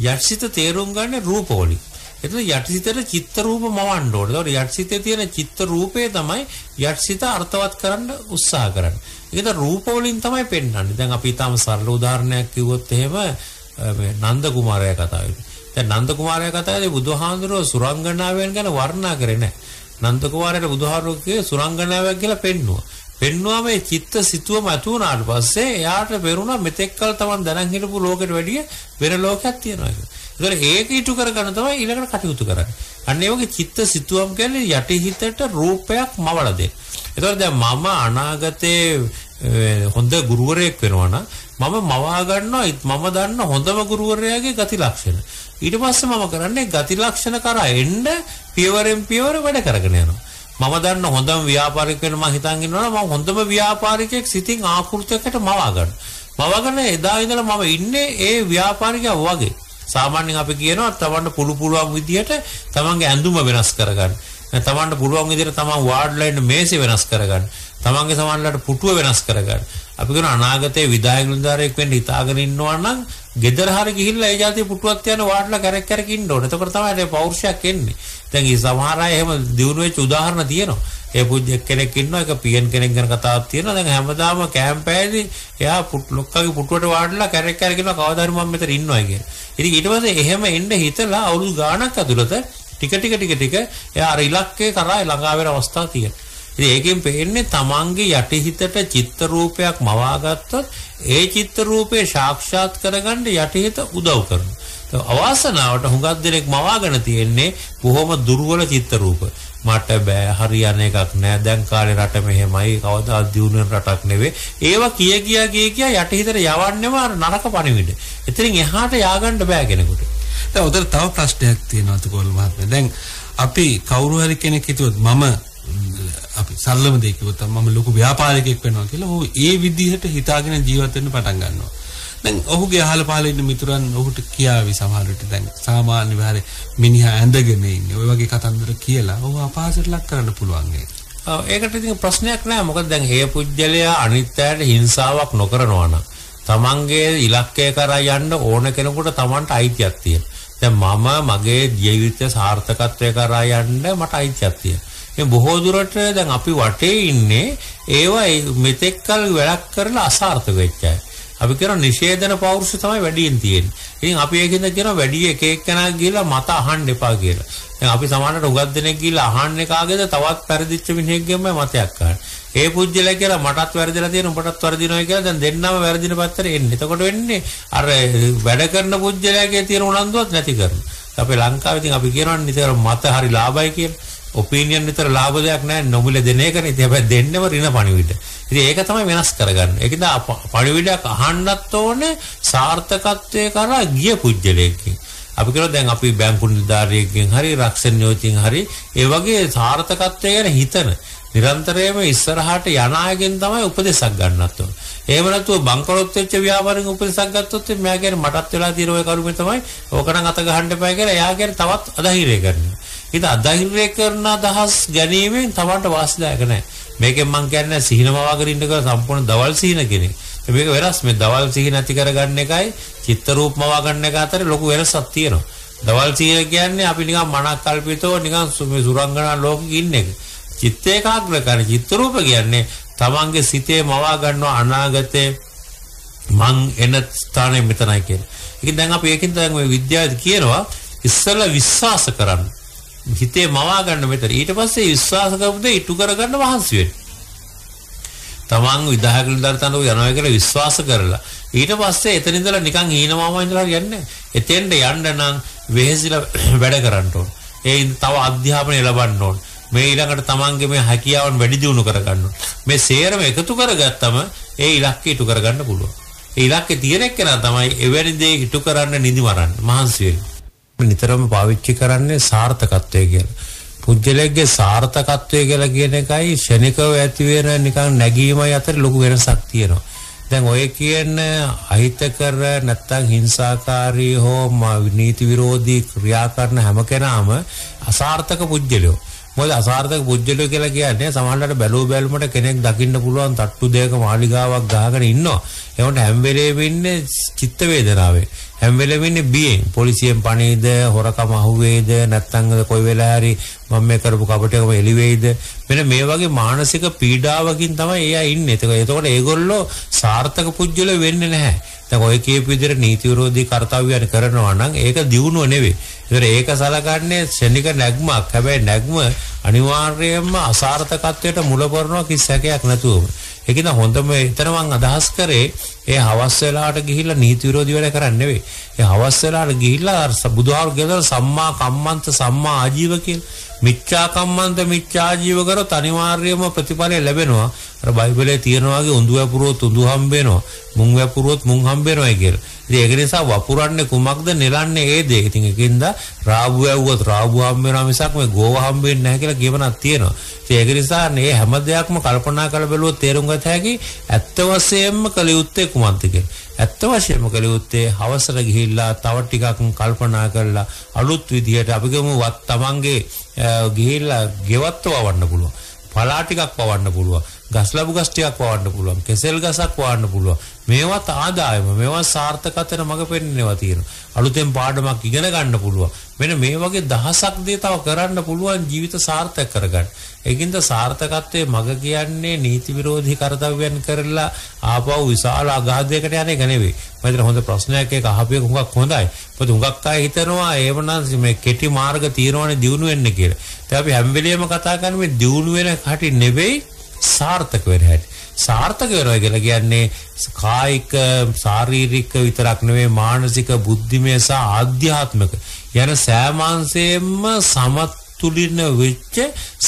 යටසිත තේරුම් ගන්න රූපෝලි. එතන යටසිතේ චිත්ත රූප මවන්න ඕනේ. ඒතකොට යටසිතේ තියෙන චිත්ත රූපේ තමයි යටසිත අර්ථවත් කරන්න උත්සාහ කරන්නේ. ඒකද රූපෝලින් තමයි පෙන්වන්නේ. දැන් අපි ඊටම සරල උදාහරණයක් කිව්වොත් එහෙම මේ නන්ද කුමාරයා කතාවේ. දැන් නන්ද කුමාරයා කතාවේ බුදුහාඳුරෝ සුරංගනාවෙන් ගැන වර්ණනා කරේ නැහැ. නන්ද කුමාරයාට බුදුහාරෝ කියේ සුරංගනාවක් කියලා පෙන්නුවා. පෙන්නුවාම ඒ චිත්ත සිතුවම ඇති වුණාට පස්සේ එයාට වෙරුණා මෙතෙක්කල් තමන් දැනන් හිටපු ලෝකෙට වැඩිය වෙන ලෝකයක් තියෙනවා කියලා. ඒතකොට ඒක ඊටු කරගන්න තමයි ඊළඟට කටයුතු කරන්නේ. අන්න ඒ වගේ චිත්ත සිතුවම් කියන්නේ යටි හිතට රූපයක් මවලා දෙන. ඒතකොට දැන් මම අනාගතේ හොඳ ගුරුවරයෙක් වෙනවා නම් මම මවා ගන්නවා මම දන්න හොඳම ගුරුවරයාගේ ගති ලක්ෂණ. ඊට පස්සේ මම කරන්නේ ගති ලක්ෂණ කරා එන්න පියවරෙන් පියවර වැඩ කරගෙන යනවා. මම දන්න හොඳම ව්‍යාපාරික වෙන මම හිතන් ඉන්නවා නම් මම හොඳම ව්‍යාපාරිකයෙක් සිතින් ආකෘතියකට මවා ගන්න. මවා ගන්න එදා ඉඳලා මම ඉන්නේ ඒ ව්‍යාපාරිකයා වගේ. සාමාන්‍යයෙන් අපි කියනවා තවන්න පුළුවන් විදියට තමන්ගේ ඇඳුම වෙනස් කරගන්න. තවන්න පුළුවන් විදියට තමන් වාඩ් ලයින් මේසෙ වෙනස් කරගන්න. තමන්ගේ සමානලට පුටුව වෙනස් කරගන්න. අපි කියන අනාගතයේ විදායක නිලධාරියෙක් වෙන්න හිතාගෙන ඉන්නවා නම් ගෙදර හරි ගිහිල්ලා ඒ જાතිය පුටුවක් තියන වාඩ්ලා කැරක් කැරක් ඉන්න ඕනේ. එතකොට තමයි මේ පෞරුෂයක් එන්නේ. දැන් මේ සමහර අය එහෙම දිනු වෙච්ච උදාහරණ තියෙනවා. ඒ පුජ්‍ය කෙනෙක් ඉන්නවා ඒක පියන් කෙනෙක් ගැන කතාවක් තියෙනවා. දැන් හැමදාම කැම්පෑදී එයා ලොක්කගේ පුටුවට වාඩ්ලා කැරක් කැරක් ඉන්නවා කවදා හරි මම මෙතන ඉන්නවා කියන. ඉතින් ඊට පස්සේ එහෙම එන්න හිතලා අවුරුදු ගාණක් ඇතුළත ටික ටික එයා අර ඉලක්කේ කරා ළඟා වෙන අවස්ථාවක් තියෙනවා. ඒකෙන් පෙන්නේ තමන්ගේ යටිහිතට චිත්ත රූපයක් මවාගත්තොත් ඒ චිත්ත රූපේ සාක්ෂාත් කරගන්න යටිහිත උදව් කරනවා. ඒ අවසනාවට හුඟක් දෙනෙක් මවාගෙන තියෙන්නේ බොහොම දුර්වල චිත්ත රූප. මට බෑ හරියන එකක් නෑ. දැන් කාලේ රට මෙහෙමයි කවදාවත් දියුණු රටක් නෙවෙයි. ඒවා කිය කියා යටිහිතට යවන්නේම අර නරක පණිවිඩ. එතනින් එහාට ය아가න්න බෑ කෙනෙකුට. දැන් උදේ තව ප්‍රශ්නයක් තියෙනවා තුකොල් මහත්මයා. දැන් අපි කවුරු හරි කෙනෙක් හිතුවොත් මම අපි සල්ලම දෙයක් කිව්වොත් මම ලොකු ව්‍යාපාරිකයෙක් වෙනවා කියලා ඔහු ඒ විදිහට හිතාගෙන ජීවත් වෙන්න පටන් ගන්නවා. දැන් ඔහුගේ අහල පහල ඉන්න මිතුරන් ඔහුට කියාවි සමහර විට දැන් සාමාන්‍ය විහාරේ මිනිහා ඇඳගෙන ඉන්නේ ඔය වගේ කතන්දර කියලා ඔහු අපහසුට ලක් කරන්න පුළුවන් ඒක. ඔව් ඒකට ඉතින් ප්‍රශ්නයක් නෑ. මොකද දැන් හේ පුජ්‍යලයා අනිත්‍යයට හිංසාවක් නොකරනවා නම් තමන්ගේ ඉලක්කය කරා යන්න ඕන කෙනෙකුට තමන්ට අයිතියක් තියෙනවා. දැන් මම මගේ ජීවිතය සාර්ථකත්වයට කරා යන්න මට අයිතියක් තියෙනවා. මේ බොහෝ දුරට දැන් අපි වටේ ඉන්නේ ඒවා මෙතෙක්කල් වැඩක් කරලා අසාර්ථක වෙච්ච අය. අපි කියන නිෂේධන පෞරුෂය තමයි වැඩියෙන් තියෙන්නේ. ඉතින් අපි ඒකෙන්ද කියන වැඩි එක එක්කෙනා ගිහලා මත අහන්න එපා කියලා. දැන් අපි සමානට උගත් දෙනෙක් ගිහලා අහන්නේ කාගේද තවත් පරිදිච්ච මිනිහෙක්ගෙන්මයි මතයක් ගන්න. ඒ පුජ්‍යලයා කියලා මටත් වැරදිලා තියෙන උඹටත් වැරදිනවා කියලා දැන් දෙන්නම වැරදින පැත්තට එන්නේ. එතකොට වෙන්නේ අර වැඩ කරන පුජ්‍යලයාගේ තියෙන උනන්දුවත් නැති කරනවා. අපේ ලංකාවේ ඉතින් අපි කියනවා නිතර මත හරි ලාභයි කියලා. ඔපිනියන් විතර ලාභ දෙයක් නෑ. නොමිල දෙන එකනේ. ඉතින් හැබැයි දෙන්නම රින පණිවිඩ. ඉතින් ඒක තමයි වෙනස් කරගන්න. ඒක නිසා පණිවිඩයක් අහන්නත් ඕනේ සාර්ථකත්වයේ කරා ගිය පුජ්‍යලයකින්. අපි කියනවා දැන් අපි බැංකු නිලධාරියෙක්ගෙන් හරි රක්ෂණ නියෝජිතෙන් හරි ඒ වගේ සාර්ථකත්වය ගැන හිතන නිරන්තරයෙන්ම ඉස්සරහට යන අයගෙන් තමයි උපදේශක් ගන්නත් ඕනේ. එහෙම නැතුව බංකොලොත් වෙච්ච ව්‍යාපාරික උපදේශක් ගත්තොත් මෙයා කියන්නේ මටත් වෙලා තියෙන ඔය කරුමේ තමයි ඕකනම් අත ගහන්න එපා කියලා එයා කියන්නේ තවත් අධෛර්යය කරනවා. ඉතින් අධෛර්යය කරන අදහස් ගැනීමෙන් තමන්ට වාසිදායක නැහැ. මේකෙන් මම කියන්නේ සිහිනමවාගෙන ඉන්න කියලා සම්පූර්ණ දවල් සිහින කෙනෙක්. මේක වෙනස්. මේ දවල් සිහින ඇති කරගන්න එකයි චිත්ත රූප මවාගන්න එක අතර ලොකු වෙනසක් තියෙනවා. දවල් සිහින කියන්නේ අපි නිකන් මනක් කල්පිතව නිකන් සුරංගනා ලෝකෙක ඉන්න එක. චිත්ත ඒකාග්‍රකාරී චිත්ත රූප කියන්නේ තමන්ගේ සිතේ මවා ගන්නවා අනාගතේ මං එන ස්ථානේ මෙතනයි කියලා. ඉතින් දැන් අපි ඒකෙන් දැන් මේ විද්‍යාව කියනවා ඉස්සලා විශ්වාස කරන්න. හිතේ මවා ගන්න මෙතන. ඊට පස්සේ විශ්වාස කරපු දේ ඉටු කරගන්න මහන්සි වෙන්න. තමන් විදාහක නිලධාරිතන යනවා කියලා විශ්වාස කරලා ඊට පස්සේ එතන ඉඳලා නිකන් හීනමාම ඉඳලා යන්නේ. එතෙන්ට යන්න නම් වෙහෙසිලා වැඩ කරන්න ඕන. ඒ තව අධ්‍යාපනය ලබන්න ඕන. මේ ඊළඟට තමන්ගේ මේ හැකියාවන් වැඩි දියුණු කරගන්න ඕන. මේ සේරම එකතු කරගත්තම ඒ ඉලක්කය ඉටු කරගන්න පුළුවන්. ඒ ඉලක්කේ තියෙන එක නා තමයි එවැනි දේ ඉටු කරන්න නිදිමරන්න මහන්සි වෙන්නේ. නිතරම පාවිච්චි කරන්නේ සාර්ථකත්වය කියලා. පුජ්‍යලයේ සාර්ථකත්වය කියලා කියන එකයි ශනිකව ඇති වෙන නිකන් නැගීමයි අතර ලොකු වෙනසක් තියෙනවා. දැන් ඔය කියන අහිතකර නැත්නම් හිංසාකාරී හෝ නීති විරෝධී ක්‍රියා කරන හැම කෙනාම අසාර්ථක පුජ්‍යලයෝ. මොකද අසාර්ථක බුද්ධිලෝ කියලා කියන්නේ සමහරවිට බැලුව බැලුමට කෙනෙක් දකින්න පුළුවන් තට්ටු දෙයක මාලිගාවක් ගහගෙන ඉන්නවා. ඒකට හැම වෙලේම ඉන්නේ චිත්ත වේදනාවේ. හැම වෙලේම ඉන්නේ බියෙන්. පොලිසියෙන් පණේද, හොරකම අහුවේද, නැත්නම් කොයි වෙලාවෙ හරි මම මේ කරපු කපටයකම එළි වෙයිද? මෙන්න මේ වගේ මානසික පීඩාවකින් තමයි එයා ඉන්නේ. ඒතකොට ඒගොල්ලෝ සාර්ථක පුජ්‍යලෝ වෙන්නේ නැහැ. දැන් ඔය කියපු විදිහට නීති විරෝධී කාර්යයන් කරනවා නම් ඒක දියුණුව නෙවෙයි. ඒක සලකන්නේ ශනික නැග්මක්. හැබැයි නැග්ම අනිවාර්යයෙන්ම අසාර්ථකත්වයට මුල පොරනවා කිසකයක් නැතුවම. ඒකින හොඳම එතන මං අදහස් කරේ ඒ හවස් වෙලාවට ගිහිල්ලා නීති විරෝධී වැඩ කරන්නේ නෙවෙයි. ඒ හවස් වෙලාවට ගිහිල්ලා බුදුහාමුදුරුවෝ සම්මා කම්මන්ත සම්මා ආජීව කියලා. මිච්ඡා කම්මන්ත මිච්ඡා ආජීව කරොත් අනිවාර්යයෙන්ම ප්‍රතිඵල ලැබෙනවා. අර බයිබලයේ තියෙනවා වගේ උඳු වපුරුවොත් උඳු හම්බ වෙනවා. මුං වපුරුවොත් මුං හම්බ වෙනවා කියලා. ඒක නිසා වපුරන්නේ කුමක්ද නෙලන්නේ ඒ දේ. ඉතින් ඒකින්ද රාහු වැව්වොත් රාහු හම්බ වෙනා මිසක් මේ ගෝව හම්බ වෙන්නේ නැහැ කියලා කියවනක් තියෙනවා. ඉතින් ඒක නිසා මේ හැම දෙයක්ම කල්පනා කරලා බලුවොත් තේරුම් ගත හැකි ඇත්ත වශයෙන්ම කළ යුත්තේ කුමක්ද කියලා. ඇත්ත වශයෙන්ම කළ යුත්තේ හවසට ගිහිල්ලා තව ටිකක් කල්පනා කරලා අලුත් විදියට අපිගම වත් තමන්ගේ ගිහිල්ලා ගෙවත්ව වවන්න පුළුවන්. පලා ටිකක් පවන්න පුළුවන්. ගස් ලැබු ගස් ටිකක් පවන්න පුළුවන්. කෙසෙල් ගසක් පවන්න පුළුවන්. මේවත් ආදායම, මේවත් සාර්ථකත්වයට මඟ පෙන්වනවා තියෙනවා. අලුතෙන් පාඩමක් ඉගෙන ගන්න පුළුවන්. මෙන්න මේ වගේ දහසක් දේ තව කරන්න පුළුවන් ජීවිත සාර්ථක කරගන්න. ඒකින්ද සාර්ථකත්වයේ මඟ කියන්නේ නීති විරෝධී කාර්යයන් කරලා ආපහු විශාල අගාධයකට යන එක නෙවෙයි. මම හිතන හොඳ ප්‍රශ්නයක් ඒක අහපේ හුඟක් හොඳයි. මොකද හුඟක් අය හිතනවා එවනම් මේ කෙටි මාර්ග තීරණේ දියුණු වෙන්න කියලා. ඒත් අපි හැම වෙලෙම කතා කරන්නේ මේ දියුණු වෙන කටි නෙවෙයි සාර්ථක වෙන හැටි. සාර්ථක වෙනවා කියලා කියන්නේ කායික ශාරීරික විතරක් නෙවෙයි මානසික බුද්ධිමය සහ ආධ්‍යාත්මික යන සෑමංශයෙන්ම සමතුලින වෙච්ච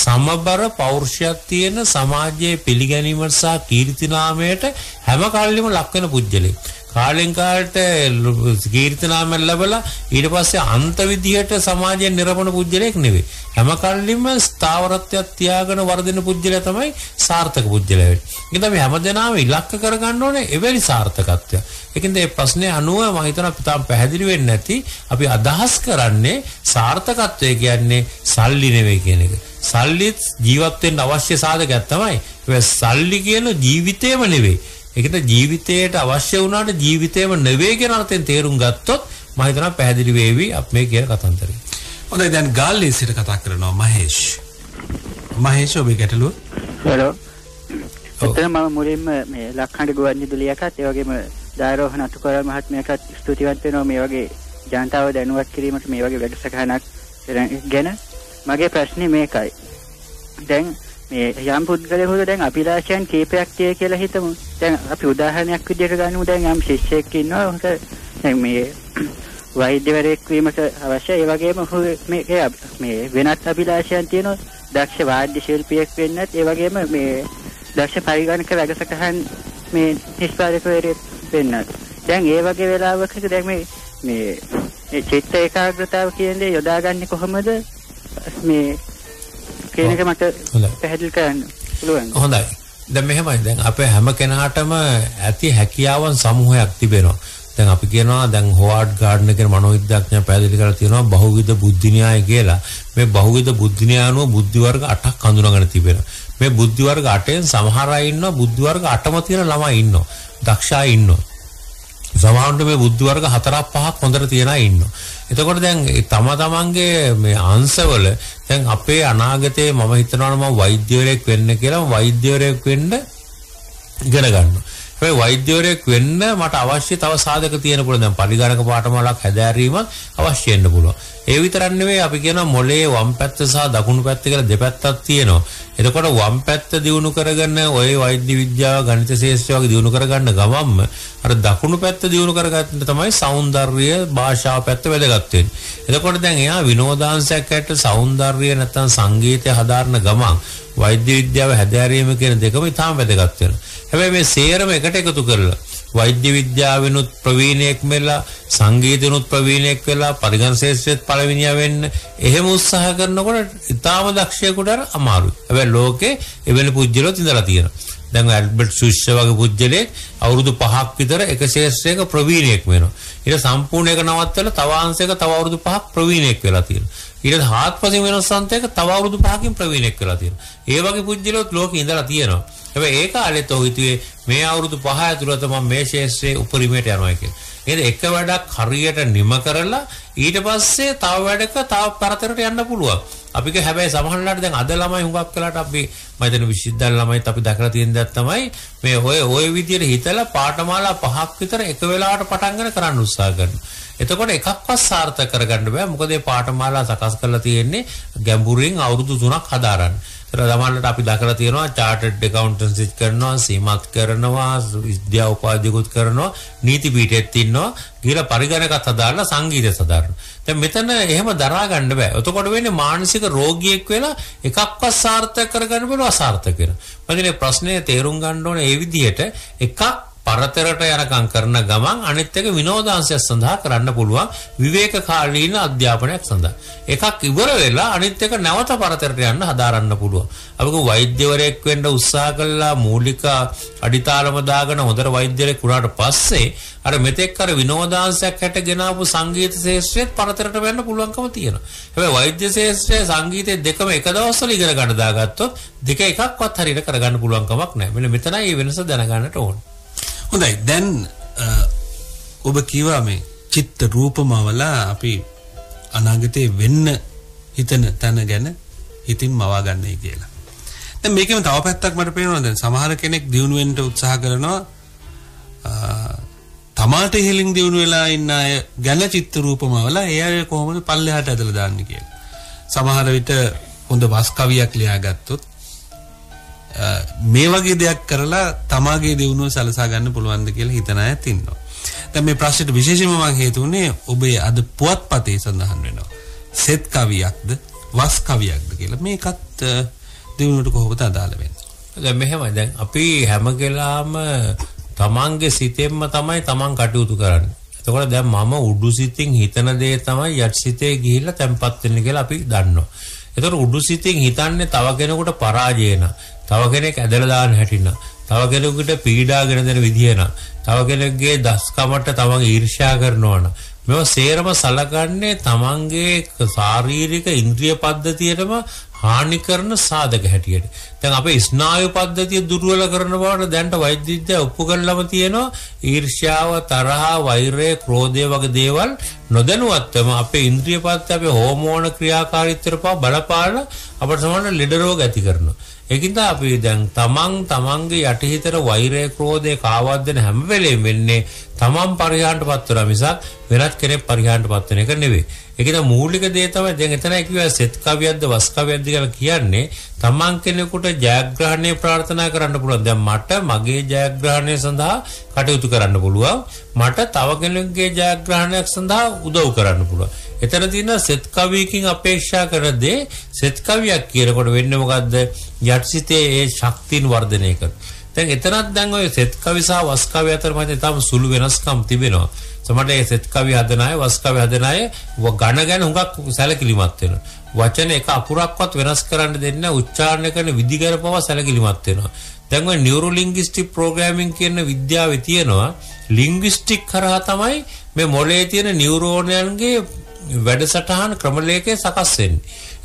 සමබර පෞරුෂයක් තියෙන සමාජයේ පිළිගැනීමට සහ කීර්තිනාමයට හැම කාලෙම ලක් වෙන පුජ්‍යලේ. කාලෙන් කාලට කීර්තිනාමය ලැබලා ඊට පස්සේ අන්ත විදියට සමාජයේ නිර්මණ පුජ්‍යලයක් නෙවෙයි. හැම කල්ලිම ස්ථාවරත්වයක් තියාගෙන වර්ධින පුජ්‍යලය තමයි සාර්ථක පුජ්‍යලය වෙන්නේ. ඒක තමයි හැමදෙනාම ඉලක්ක කරගන්න ඕනේ එවැනි සාර්ථකත්වය. ඒකින්ද මේ ප්‍රශ්නේ අනුව මම හිතනවා තාම පැහැදිලි වෙන්නේ නැති. අපි අදහස් කරන්නේ සාර්ථකත්වය කියන්නේ සල්ලි නෙවෙයි කියන එක. සල්ලිත් ජීවත් වෙන්න අවශ්‍ය සාධකයක් තමයි. ඒ සල්ලි කියන ජීවිතේම නෙවෙයි. ඒකට ජීවිතයට අවශ්‍ය වුණාට ජීවිතේම නෙවෙයි කියන අර්ථයෙන් තේරුම් ගත්තොත් මම හිතනවා පැහැදිලි වෙවි අපි මේ කියන කතන්දරේ. හොඳයි දැන් ගාල්ලේ සිට කතා කරනවා මහේෂ්. මහේෂ් ඔබේ ගැටලුව. හලෝ. එතනම මුලින්ම මේ ලක්හඬ ගුවන් විදුලියකත් ඒ වගේම දායරෝහණ අතුකර මහත්මයාට ස්තුතිවන්ත වෙනවා මේ වගේ ජනතාව දැනුවත් කිරීමට මේ වගේ වැඩසටහනක් ගැන. මගේ ප්‍රශ්නේ මේකයි. දැන් මේ යම් පුද්ගලයෙකුට දැන් අභිලාෂයන් කීපයක් තියෙ කියලා හිතමු. දැන් අපි උදාහරණයක් විදිහට ගන්නමු. දැන් යම් ශිෂ්‍යයෙක් ඉන්නවා. ඔහුට මේ වෛද්‍යවරයෙක් වීමට අවශ්‍ය ඒ වගේම ඔහු මේ වෙනත් අභිලාෂයන් තියෙනවා. දක්ෂ වාද්‍ය ශිල්පියෙක් වෙන්නත් ඒ වගේම මේ දක්ෂ පරිගණක වැඩසටහන් මේ නිෂ්පාදකවරයෙක් වෙන්නත්. දැන් ඒ වගේ වෙලාවකදී දැන් මේ චිත්ත ඒකාග්‍රතාව කියන්නේ යොදාගන්නේ කොහොමද? මේ කියන එක මට පැහැදිලි කරන්න පුළුවන්. හොඳයි. දැන් මෙහෙමයි. දැන් අපේ හැම කෙනාටම ඇති හැකියාවන් සමූහයක් තිබෙනවා. දැන් අපි කියනවා දැන් හොවර්ඩ් ගාඩ්නර් කියන මනෝවිද්‍යාඥයා පැහැදිලි කරලා තියෙනවා බහුවිධ බුද්ධි න්‍යාය කියලා. මේ බහුවිධ බුද්ධි න්‍යාය අනුව බුද්ධි වර්ග 8ක් හඳුනාගෙන තිබෙනවා. මේ බුද්ධි වර්ග 8න් සමහර අය ඉන්නවා බුද්ධි වර්ග 8ම තියෙන ළමයි ඉන්නවා. දක්ෂා ඉන්නවා. සමහරවිට මේ බුද්ධි වර්ග 4ක් 5ක් හොඳට තියෙන අය ඉන්නවා. එතකොට දැන් තම තමන්ගේ මේ අංශවල දැන් අපේ අනාගතයේ මම හිතනවා මම වෛද්‍යවරයෙක් වෙන්න කියලා වෛද්‍යවරයෙක් වෙන්න ඉගෙන ගන්නවා. හැබැයි වෛද්‍යවරයෙක් වෙන්න මට අවශ්‍ය තව සාධක තියෙන පුළුවන්. දැන් පරිගණක පාඨමාලාවක් හැදෑරීම අවශ්‍ය වෙන්න පුළුවන්. ඒ විතරක් නෙවෙයි අපි කියනවා මොලේ වම් පැත්ත සහ දකුණු පැත්ත කියලා දෙපැත්තක් තියෙනවා. එතකොට වම් පැත්ත දියුණු කරගෙන ඔය වෛද්‍ය විද්‍යාව ගණිත ශාස්ත්‍රය වගේ දියුණු කරගන්න ගමම්ම අර දකුණු පැත්ත දියුණු කරගන්න තමයි సౌందර්ය භාෂාව පැත්ත වැදගත් වෙන්නේ. එතකොට දැන් එයා විනෝදාංශයක් ඇට సౌందර්ය නැත්නම් සංගීතය හදාරන ගමන් වෛද්‍ය විද්‍යාව හැදෑරීම කියන දෙකම ඉතාම වැදගත් වෙනවා. හැබැයි මේ සේරම එකට එකතු කරලා වෛද්‍ය විද්‍යාවෙනුත් ප්‍රවීණයෙක් වෙලා සංගීතෙනුත් ප්‍රවීණයෙක් වෙලා පරිගණක ශාස්ත්‍රයේත් පළවෙනියා වෙන්න එහෙම උත්සාහ කරනකොට ඉතාම දක්ෂයෙකුට අමාරුයි. හැබැයි ලෝකේ එවැනි පුජ්‍යලෝ තියලා තියෙනවා. දැන් ඇල්බර්ට් ශුෂ්‍ය වගේ පුජ්‍යලෙක් අවුරුදු 5ක් විතර එක ශාස්ත්‍රයක ප්‍රවීණයෙක් වෙනවා. ඊට සම්පූර්ණ එක නවත්තලා තව අංශයක තව අවුරුදු 5ක් ප්‍රවීණයෙක් වෙලා තියෙනවා. ඊට හාත්පසින් වෙනස් අන්තයක තව අවුරුදු 5කින් ප්‍රවීණෙක් කරලා තියෙනවා. ඒ වගේ පුජ්‍යලොත් ලෝකේ ඉඳලා තියෙනවා. හැබැයි ඒ කාලෙත් ඔහු හිතුවේ මේ අවුරුදු 5 ඇතුළත මම මේ ශාස්ත්‍රයේ උපරිමයට යනවා කියලා. ඒකද එක වැඩක් හරියට නිම කරලා ඊට පස්සේ තව වැඩක තව පරතරට යන්න පුළුවන්. අපික හැබැයි සමහරවිට දැන් අද ළමයි හුඟක් වෙලාට අපි මම හිතන විශ්වවිද්‍යාල ළමයිත් අපි දැකලා තියෙන දේ තමයි මේ ඔය විදියට හිතලා පාඨමාලා 5ක් විතර එක වෙලාවට පටන්ගෙන කරන්න උත්සාහ කරනවා. එතකොට එකක්වත් සාර්ථක කරගන්න බෑ. මොකද මේ පාඨමාලා සකස් කරලා තියෙන්නේ ගැඹුරින් අවුරුදු 3ක් හදාරන්න. ඒතර සමහරවිට අපි දැකලා තියෙනවා chartered accountants කරනවා, සීමාත් කරනවා, විද්‍යා උපාධියකුත් කරනවා, නීති පීඨෙත් ඉන්නවා, ගිහලා පරිගණකත් හදාරලා සංගීතය හදාරනවා. දැන් මෙතන එහෙම දරා ගන්න බෑ. එතකොට වෙන්නේ මානසික රෝගියෙක් වෙලා එකක්වත් සාර්ථක කරගන්න බැලුවා අසාර්ථක වෙනවා. මන්නේ ප්‍රශ්නේ තේරුම් ගන්න ඕනේ මේ විදිහට එකක් පරතරට යනකම් කරන ගමන් අනිත් එක විනෝදාංශය සඳහා කරන්න පුළුවන් විවේක කාලීන අධ්‍යාපනයක් සඳහා. එකක් ඉවර වෙලා අනිත් එක නැවත පරතරට යන්න හදාරන්න පුළුවන්. අපි කො වෛද්‍යවරයෙක් වෙන්න උත්සාහ කළා මූලික අඩිතාලම දාගෙන හොඳට වෛද්‍යලෙක් වුණාට පස්සේ අර මෙතෙක් කර විනෝදාංශයක් හැටගෙන ආපු සංගීත ශාස්ත්‍රයේත් පරතරට වෙන්න පුළුවන්කම තියෙනවා. හැබැයි වෛද්‍ය ශාස්ත්‍රය සංගීතයේ දෙකම එක දවස්වල ඉගෙන ගන්න දාගත්තොත් දෙක එකක්වත් හරියට කරගන්න පුළුවන් කමක් නැහැ. මෙන්න මෙතනයි මේ වෙනස දැනගන්නට ඕනේ. හොඳයි දැන් ඔබ කියවා මේ චිත්ත රූපමවල අපි අනාගතේ වෙන්න හිතන තන ගැන හිතින් මවා ගන්නයි කියලා. දැන් මේකෙම තව පැත්තක් මට පේනවා දැන් සමහර කෙනෙක් දියුණු වෙන්න උත්සාහ කරනවා තමාට හෙලින් දියුණු වෙලා ඉන්න අය ගැන චිත්ත රූපමවල එයා කොහොමද පල්ලෙහාට ඇදලා දාන්නේ කියලා. සමහර විට හොඳ වස් කවියක් ලියාගත්තොත් මේ වගේ දෙයක් කරලා තමාගේ දිනුව සලසා ගන්න පුළුවන්ද කියලා හිතන අය තින්නවා. දැන් මේ ප්‍රශ්නෙට විශේෂයෙන්ම මම හේතුුනේ ඔබේ අද පුවත්පතේ සඳහන් වෙනවා. සෙත් කවියක්ද වස් කවියක්ද කියලා. මේකත් දිනුවට කොහොමද අදාළ වෙන්නේ? දැන් මෙහෙමයි දැන් අපි හැම කෙලාම තමන්ගේ සිතෙන්ම තමයි තමන් කටයුතු කරන්නේ. එතකොට දැන් මම උඩු සිතින් හිතන දේ තමයි යටි සිතේ ගිහිල්ලා තැම්පත් වෙන්නේ කියලා අපි දන්නවා. එතකොට උඩු සිතින් හිතන්නේ තව කෙනෙකුට පරාජය නා තව කෙනෙක් ඇදලා දාන හැටින තව කෙනෙකුට පීඩා ගෙන දෙන විදිය නා තව කෙනෙක්ගේ දස්කමට තමන් ඊර්ෂ්‍යා කරනවා නා මේව සේරම සලකන්නේ තමන්ගේ ශාරීරික ඉන්ද්‍රිය පද්ධතියටම හානි කරන සාධක හැටියට. දැන් අපේ ස්නායු පද්ධතිය දුර්වල කරන බවට දැන්ට වෛද්‍ය විද්‍යාව ඔප්පු කරලම තියෙනවා. ඊර්ෂ්‍යාව, තරහ, වෛරය, ක්‍රෝධය වගේ දේවල් නොදැනුවත්වම අපේ ඉන්ද්‍රිය පද්ධතිය අපේ හෝමෝන ක්‍රියාකාරීත්වයට බලපාන අපිට සමහර ලෙඩ රෝග ඇති කරනවා. ඒකින්ද අපි දැන් තමන්ගේ යටිහිතර වෛරය ක්‍රෝධය කාවද්දන හැම වෙලේම වෙන්නේ තමන් පරිහාණයටපත් වෙනවා මිසක් වෙනත් කෙනෙක් පරිහාණයටපත් වෙන එක නෙවෙයි. ඒකින්ද මූලික දේ තමයි දැන් එතන කියුවා සෙත් කවියක්ද වස් කවියක්ද කියලා කියන්නේ තමන් කෙනෙකුට ජයග්‍රහණය ප්‍රාර්ථනා කරන්න පුළුවන්. දැන් මට මගේ ජයග්‍රහණය සඳහා කටයුතු කරන්න පුළුවන්. මට තව කෙනෙකුගේ ජයග්‍රහණයක් සඳහා උදව් කරන්න පුළුවන්. එතන තියෙන සෙත් කවියකින් අපේක්ෂා කරන දේ සෙත් කවියක් කියනකොට වෙන්නේ මොකද්ද? යටසිතේ ඒ ශක්තියන් වර්ධනය කරනවා. දැන් එතනත් දැන් ඔය සෙත් කවි සහ වස් කවි අතර මත තම සුළු වෙනස්කම් තිබෙනවා. සමහරට ඒ සෙත් කවි හදන අය වස් කවි හදන අය ගණ ගැන හුඟක් සැලකිලිමත් වෙනවා. වචන එක අකුරක්වත් වෙනස් කරන්න දෙන්නේ නැහැ. උච්චාරණය කරන විදි කරපුවා සැලකිලිමත් වෙනවා. දැන් ඔය නියුරෝ ලින්ග්විස්ටික් ප්‍රෝග්‍රෑමින් කියන විද්‍යාවේ තියෙනවා ලින්ග්විස්ටික් කරා තමයි මේ මොළයේ තියෙන නියුරෝනයන්ගේ වැඩසටහන ක්‍රමලේඛයේ සකස් වෙන්නේ.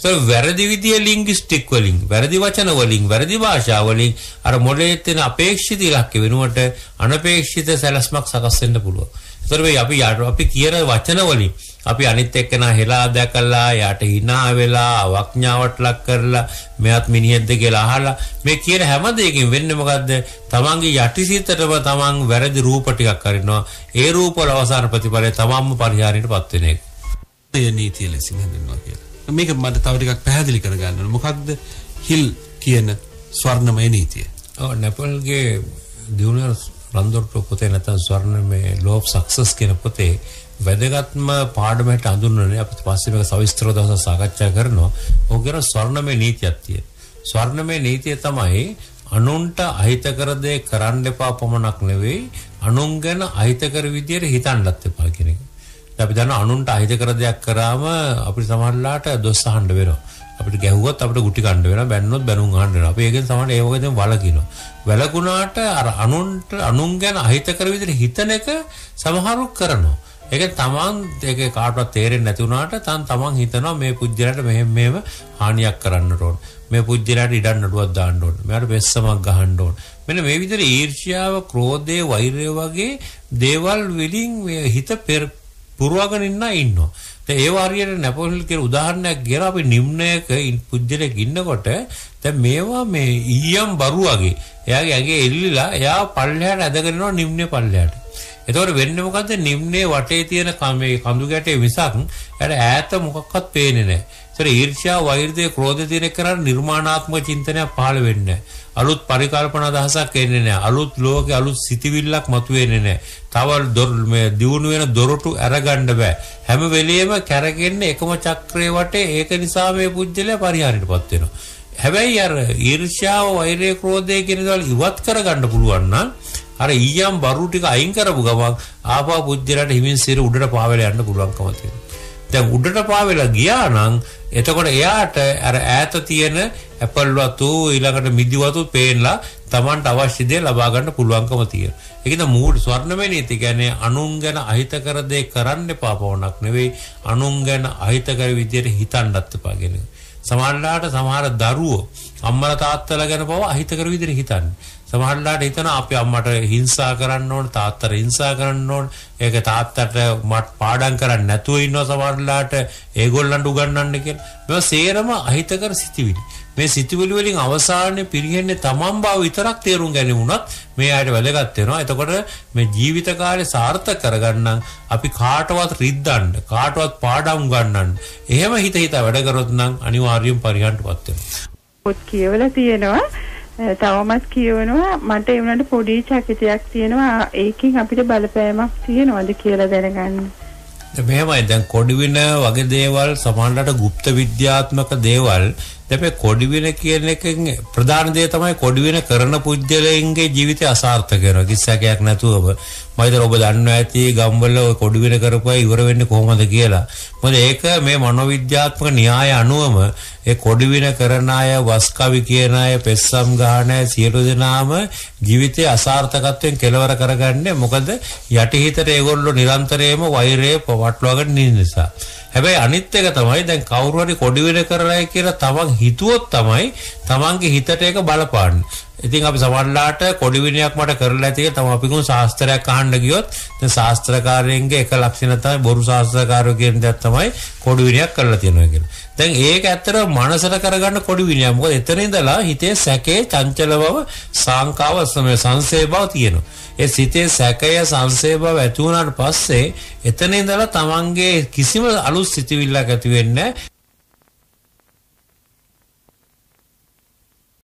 ඒක වැරදි විදිය ලින්ග්විස්ටික් වලින්, වැරදි වචන වලින්, වැරදි භාෂා වලින් අර මොළයේ තියෙන අපේක්ෂිත ඉලක්කෙ වෙනුවට අනපේක්ෂිත සැලැස්මක් සකස් වෙන්න පුළුවන්. ඒතර මේ අපි කියන වචන වලින් අපි අනිත් එක්කෙනා හෙලා දැකලා, යාට hina වෙලා, අවඥාවට ලක් කරලා, මෙයාත් මිනිහෙක්ද කියලා අහලා මේ කියන හැම දෙයකින් වෙන්නේ මොකද්ද? තමන්ගේ යටිසිතටම තමන් වැරදි රූප ටිකක් අරිනවා. ඒ රූපවල අවසාන ප්‍රතිඵලය තමන්ම පරිහානියටපත් වෙන එක. ඒ නීතිය ලෙසින් හඳුන්වනවා කියලා. මේක මට තව ටිකක් පැහැදිලි කරගන්න ඕන. මොකක්ද හිල් කියන ස්වර්ණමය නීතිය? ඔව් නැපල්ගේ දිනුන රන්දොට්ටු පොතේ නැත්නම් ස්වර්ණමය ලෝ ඔෆ් සක්සස් කියන පොතේ වැදගත්ම පාඩමට හඳුන්වන්නේ අපි පස්සේ මේක සවිස්තරව දවසක් සාකච්ඡා කරනවා. ඕකේ ස්වර්ණමය නීතියක් තියෙනවා. ස්වර්ණමය නීතිය තමයි අනුන්ට අහිතකර දේ කරන්න එපා පමණක් නෙවෙයි අනුන් ගැන අහිතකර විදියට හිතන්නත් එපා කියන එක. අපි දන්න අනුන්ට අහිත කර දෙයක් කරාම අපිට සමහරලාට දොස් අහන්න වෙනවා. අපිට ගැහුවත් අපිට ගුටි කන්න වෙනවා. බැන්නොත් බැනුම් අහන්න වෙනවා. අපි ඒකෙන් සමහර ඒ වගේ දේ වලකිනවා. වලකුණාට අර අනුන් ගැන අහිත කර විදිහට හිතන එක සමහරු කරනවා. ඒක තමන් ඒක කාටවත් තේරෙන්නේ නැති වුණාට තමන් හිතනවා මේ පුජ්‍යලයට මෙහෙම හානියක් කරන්නට ඕන. මේ පුජ්‍යලයට ඉඩක් නඩුවක් දාන්න ඕන. මෙයාට වෙස්සමක් ගහන්න ඕන. මෙන්න මේ විදිහට ඊර්ෂ්‍යාව, ක්‍රෝධය, වෛරය වගේ දේවල් වලින් මේ හිත පුරවගෙන ඉන්නවා. ඒ වරියට නැපොලියන් කියන උදාහරණයක් ගියර අපි නිම්නයක පුජ්‍යලෙක් ඉන්නකොට දැන් මේවා මේ ඊයම් බරු වගේ එයාගේ ඇඟේ එල්ලිලා එයා පල්ලෙහාට ඇදගෙන යනවා නිම්නේ පල්ලෙහාට. ඒතකොට වෙන්නේ මොකද්ද? නිම්නේ වටේ තියෙන මේ කඳු ගැටේ විසක් එයාට ඈත මොකක්වත් පේන්නේ නැහැ. ඒතර ඊර්ෂ්‍යා, වෛරය, ක්‍රෝධය දින කරා නිර්මාණාත්මක චින්තනයක් පහළ වෙන්නේ නැහැ. අලුත් පරිකල්පන අදහසක් එන්නේ නැහැ. අලුත් ලෝකේ අලුත් සිතිවිල්ලක් මතුවෙන්නේ නැහැ. තවල් මේ දියුණු වෙන දොරටු අරගන්න බෑ. හැම වෙලෙම කැරගෙන්නේ එකම චක්‍රයේ වටේ. ඒක නිසා මේ පුජ්‍යලය පරිහානියටපත් වෙනවා. හැබැයි අර ඊර්ෂ්‍යාව, වෛරය, ක්‍රෝධය කියන දේවල් ඉවත් කරගන්න පුළුවන් නම් අර ඊයම් බරු ටික අයින් කරපු ගමන් ආපහු පුජ්‍යලයට හිමින් සිර උඩට පාවෙලා යන්න පුළුවන්කම තියෙනවා. දැන් උඩට පාවෙලා ගියා නම් එතකොට එයාට අර ඈත තියෙන ඇපල් වතු ඊළඟට මිදි වතු පේනලා Tamanට අවශ්‍ය දේ ලබා ගන්න පුළුවන්කම තියෙනවා. ඒකද මූඩ් ස්වර්ණමෙණිති කියන්නේ අනුන් ගැන අහිතකර දේ කරන්න එපා වුණක් නෙවෙයි අනුන් ගැන අහිතකර විදියට හිතන්නත් එපා කියන්නේ. සමහරලාට සමහර දරුවෝ අම්මලා තාත්තලා ගැන පව අහිතකර විදියට හිතන්නේ. සමහරලාට හිතනවා අපි අම්මට හිංසා කරන්න ඕන, තාත්තට හිංසා කරන්න ඕන, ඒක තාත්තට මට පාඩම් කරන්න නැතුව ඉන්නවා සමහරලාට ඒගොල්ලන්ට උගන්වන්න කියලා. මේවා සේරම අහිතකර සිතිවිලි. මේ සිතිවිලි වලින් අවසානයේ පිරිහෙන්නේ තමන් බව විතරක් තේරුම් ගැනීමුණත් මේ ආයත වැදගත් වෙනවා. එතකොට මේ ජීවිත කාලය සාර්ථක කරගන්න අපි කාටවත් රිද්දන්න, කාටවත් පාඩම් ගන්නන්න. එහෙම හිත හිත වැඩ කරොත් නම් අනිවාර්යයෙන් පරිහානියටපත් වෙනවා. පොත් කියවලා තියෙනවා තවමත් කියවනවා මට ඒ වුණාට පොඩි චකිතයක් තියෙනවා ඒකෙන් අපිට බලපෑමක් තියෙනවද කියලා දැනගන්න. මෙහෙමයි දැන් කොඩිවින වගේ දේවල් සමානලට গুপ্ত විද්‍යාත්මක දේවල් දැන් කොඩිවින කියන එකෙන් ප්‍රධාන දේ තමයි කොඩිවින කරන පුජ්‍යලයන්ගේ ජීවිතය අසාර්ථක වෙනවා කිසකයක් නැතුවම. මම හිතන ඔබ දන්නවා ඇති ගම්වල කොඩිවින කරපුවා ඉවර වෙන්නේ කොහොමද කියලා. මොකද ඒක මේ මනෝවිද්‍යාත්මක න්‍යාය අනුවම ඒ කොඩිවින කරන අය, වස්කවි කියන අය, පෙස්සම් ගහන අය සියලු දෙනාම ජීවිතයේ අසාර්ථකත්වයෙන් කෙලවර කරගන්නේ. මොකද යටිහිතට ඒගොල්ලෝ නිරන්තරයෙන්ම වෛරය පවත්වාගෙන ඉන්න නිසා. හැබැයි අනිත් එක තමයි දැන් කවුරු හරි කොඩිවින කරලා කියලා තමන් හිතුවොත් තමයි තමන්ගේ හිතට ඒක බලපාන්නේ. ඉතින් අපි සමහරලාට කොඩිවිනයක් මට කරලා ඇති කියලා තමයි අපි කිව්ව ශාස්ත්‍රයක් අහන්න ගියොත් දැන් ශාස්ත්‍රකාරයන්ගේ එක ලක්ෂණ තමයි බොරු ශාස්ත්‍රකාරයෝ කියන දේ තමයි කොඩිවිනයක් කරලා තියෙනවා කියලා. දැන් ඒක ඇත්තටම මනසට කරගන්න කොඩිවිනයක්. මොකද එතන ඉඳලා හිතේ සැකේ, චංචල බව, සංකාව, සංසේ බව තියෙනවා. ඒ සිතේ සැකය, සංසේ බව ඇති වුණාට පස්සේ එතන ඉඳලා තමන්ගේ කිසිම අලුත් සිතුවිල්ලක් ඇති වෙන්නේ නැහැ.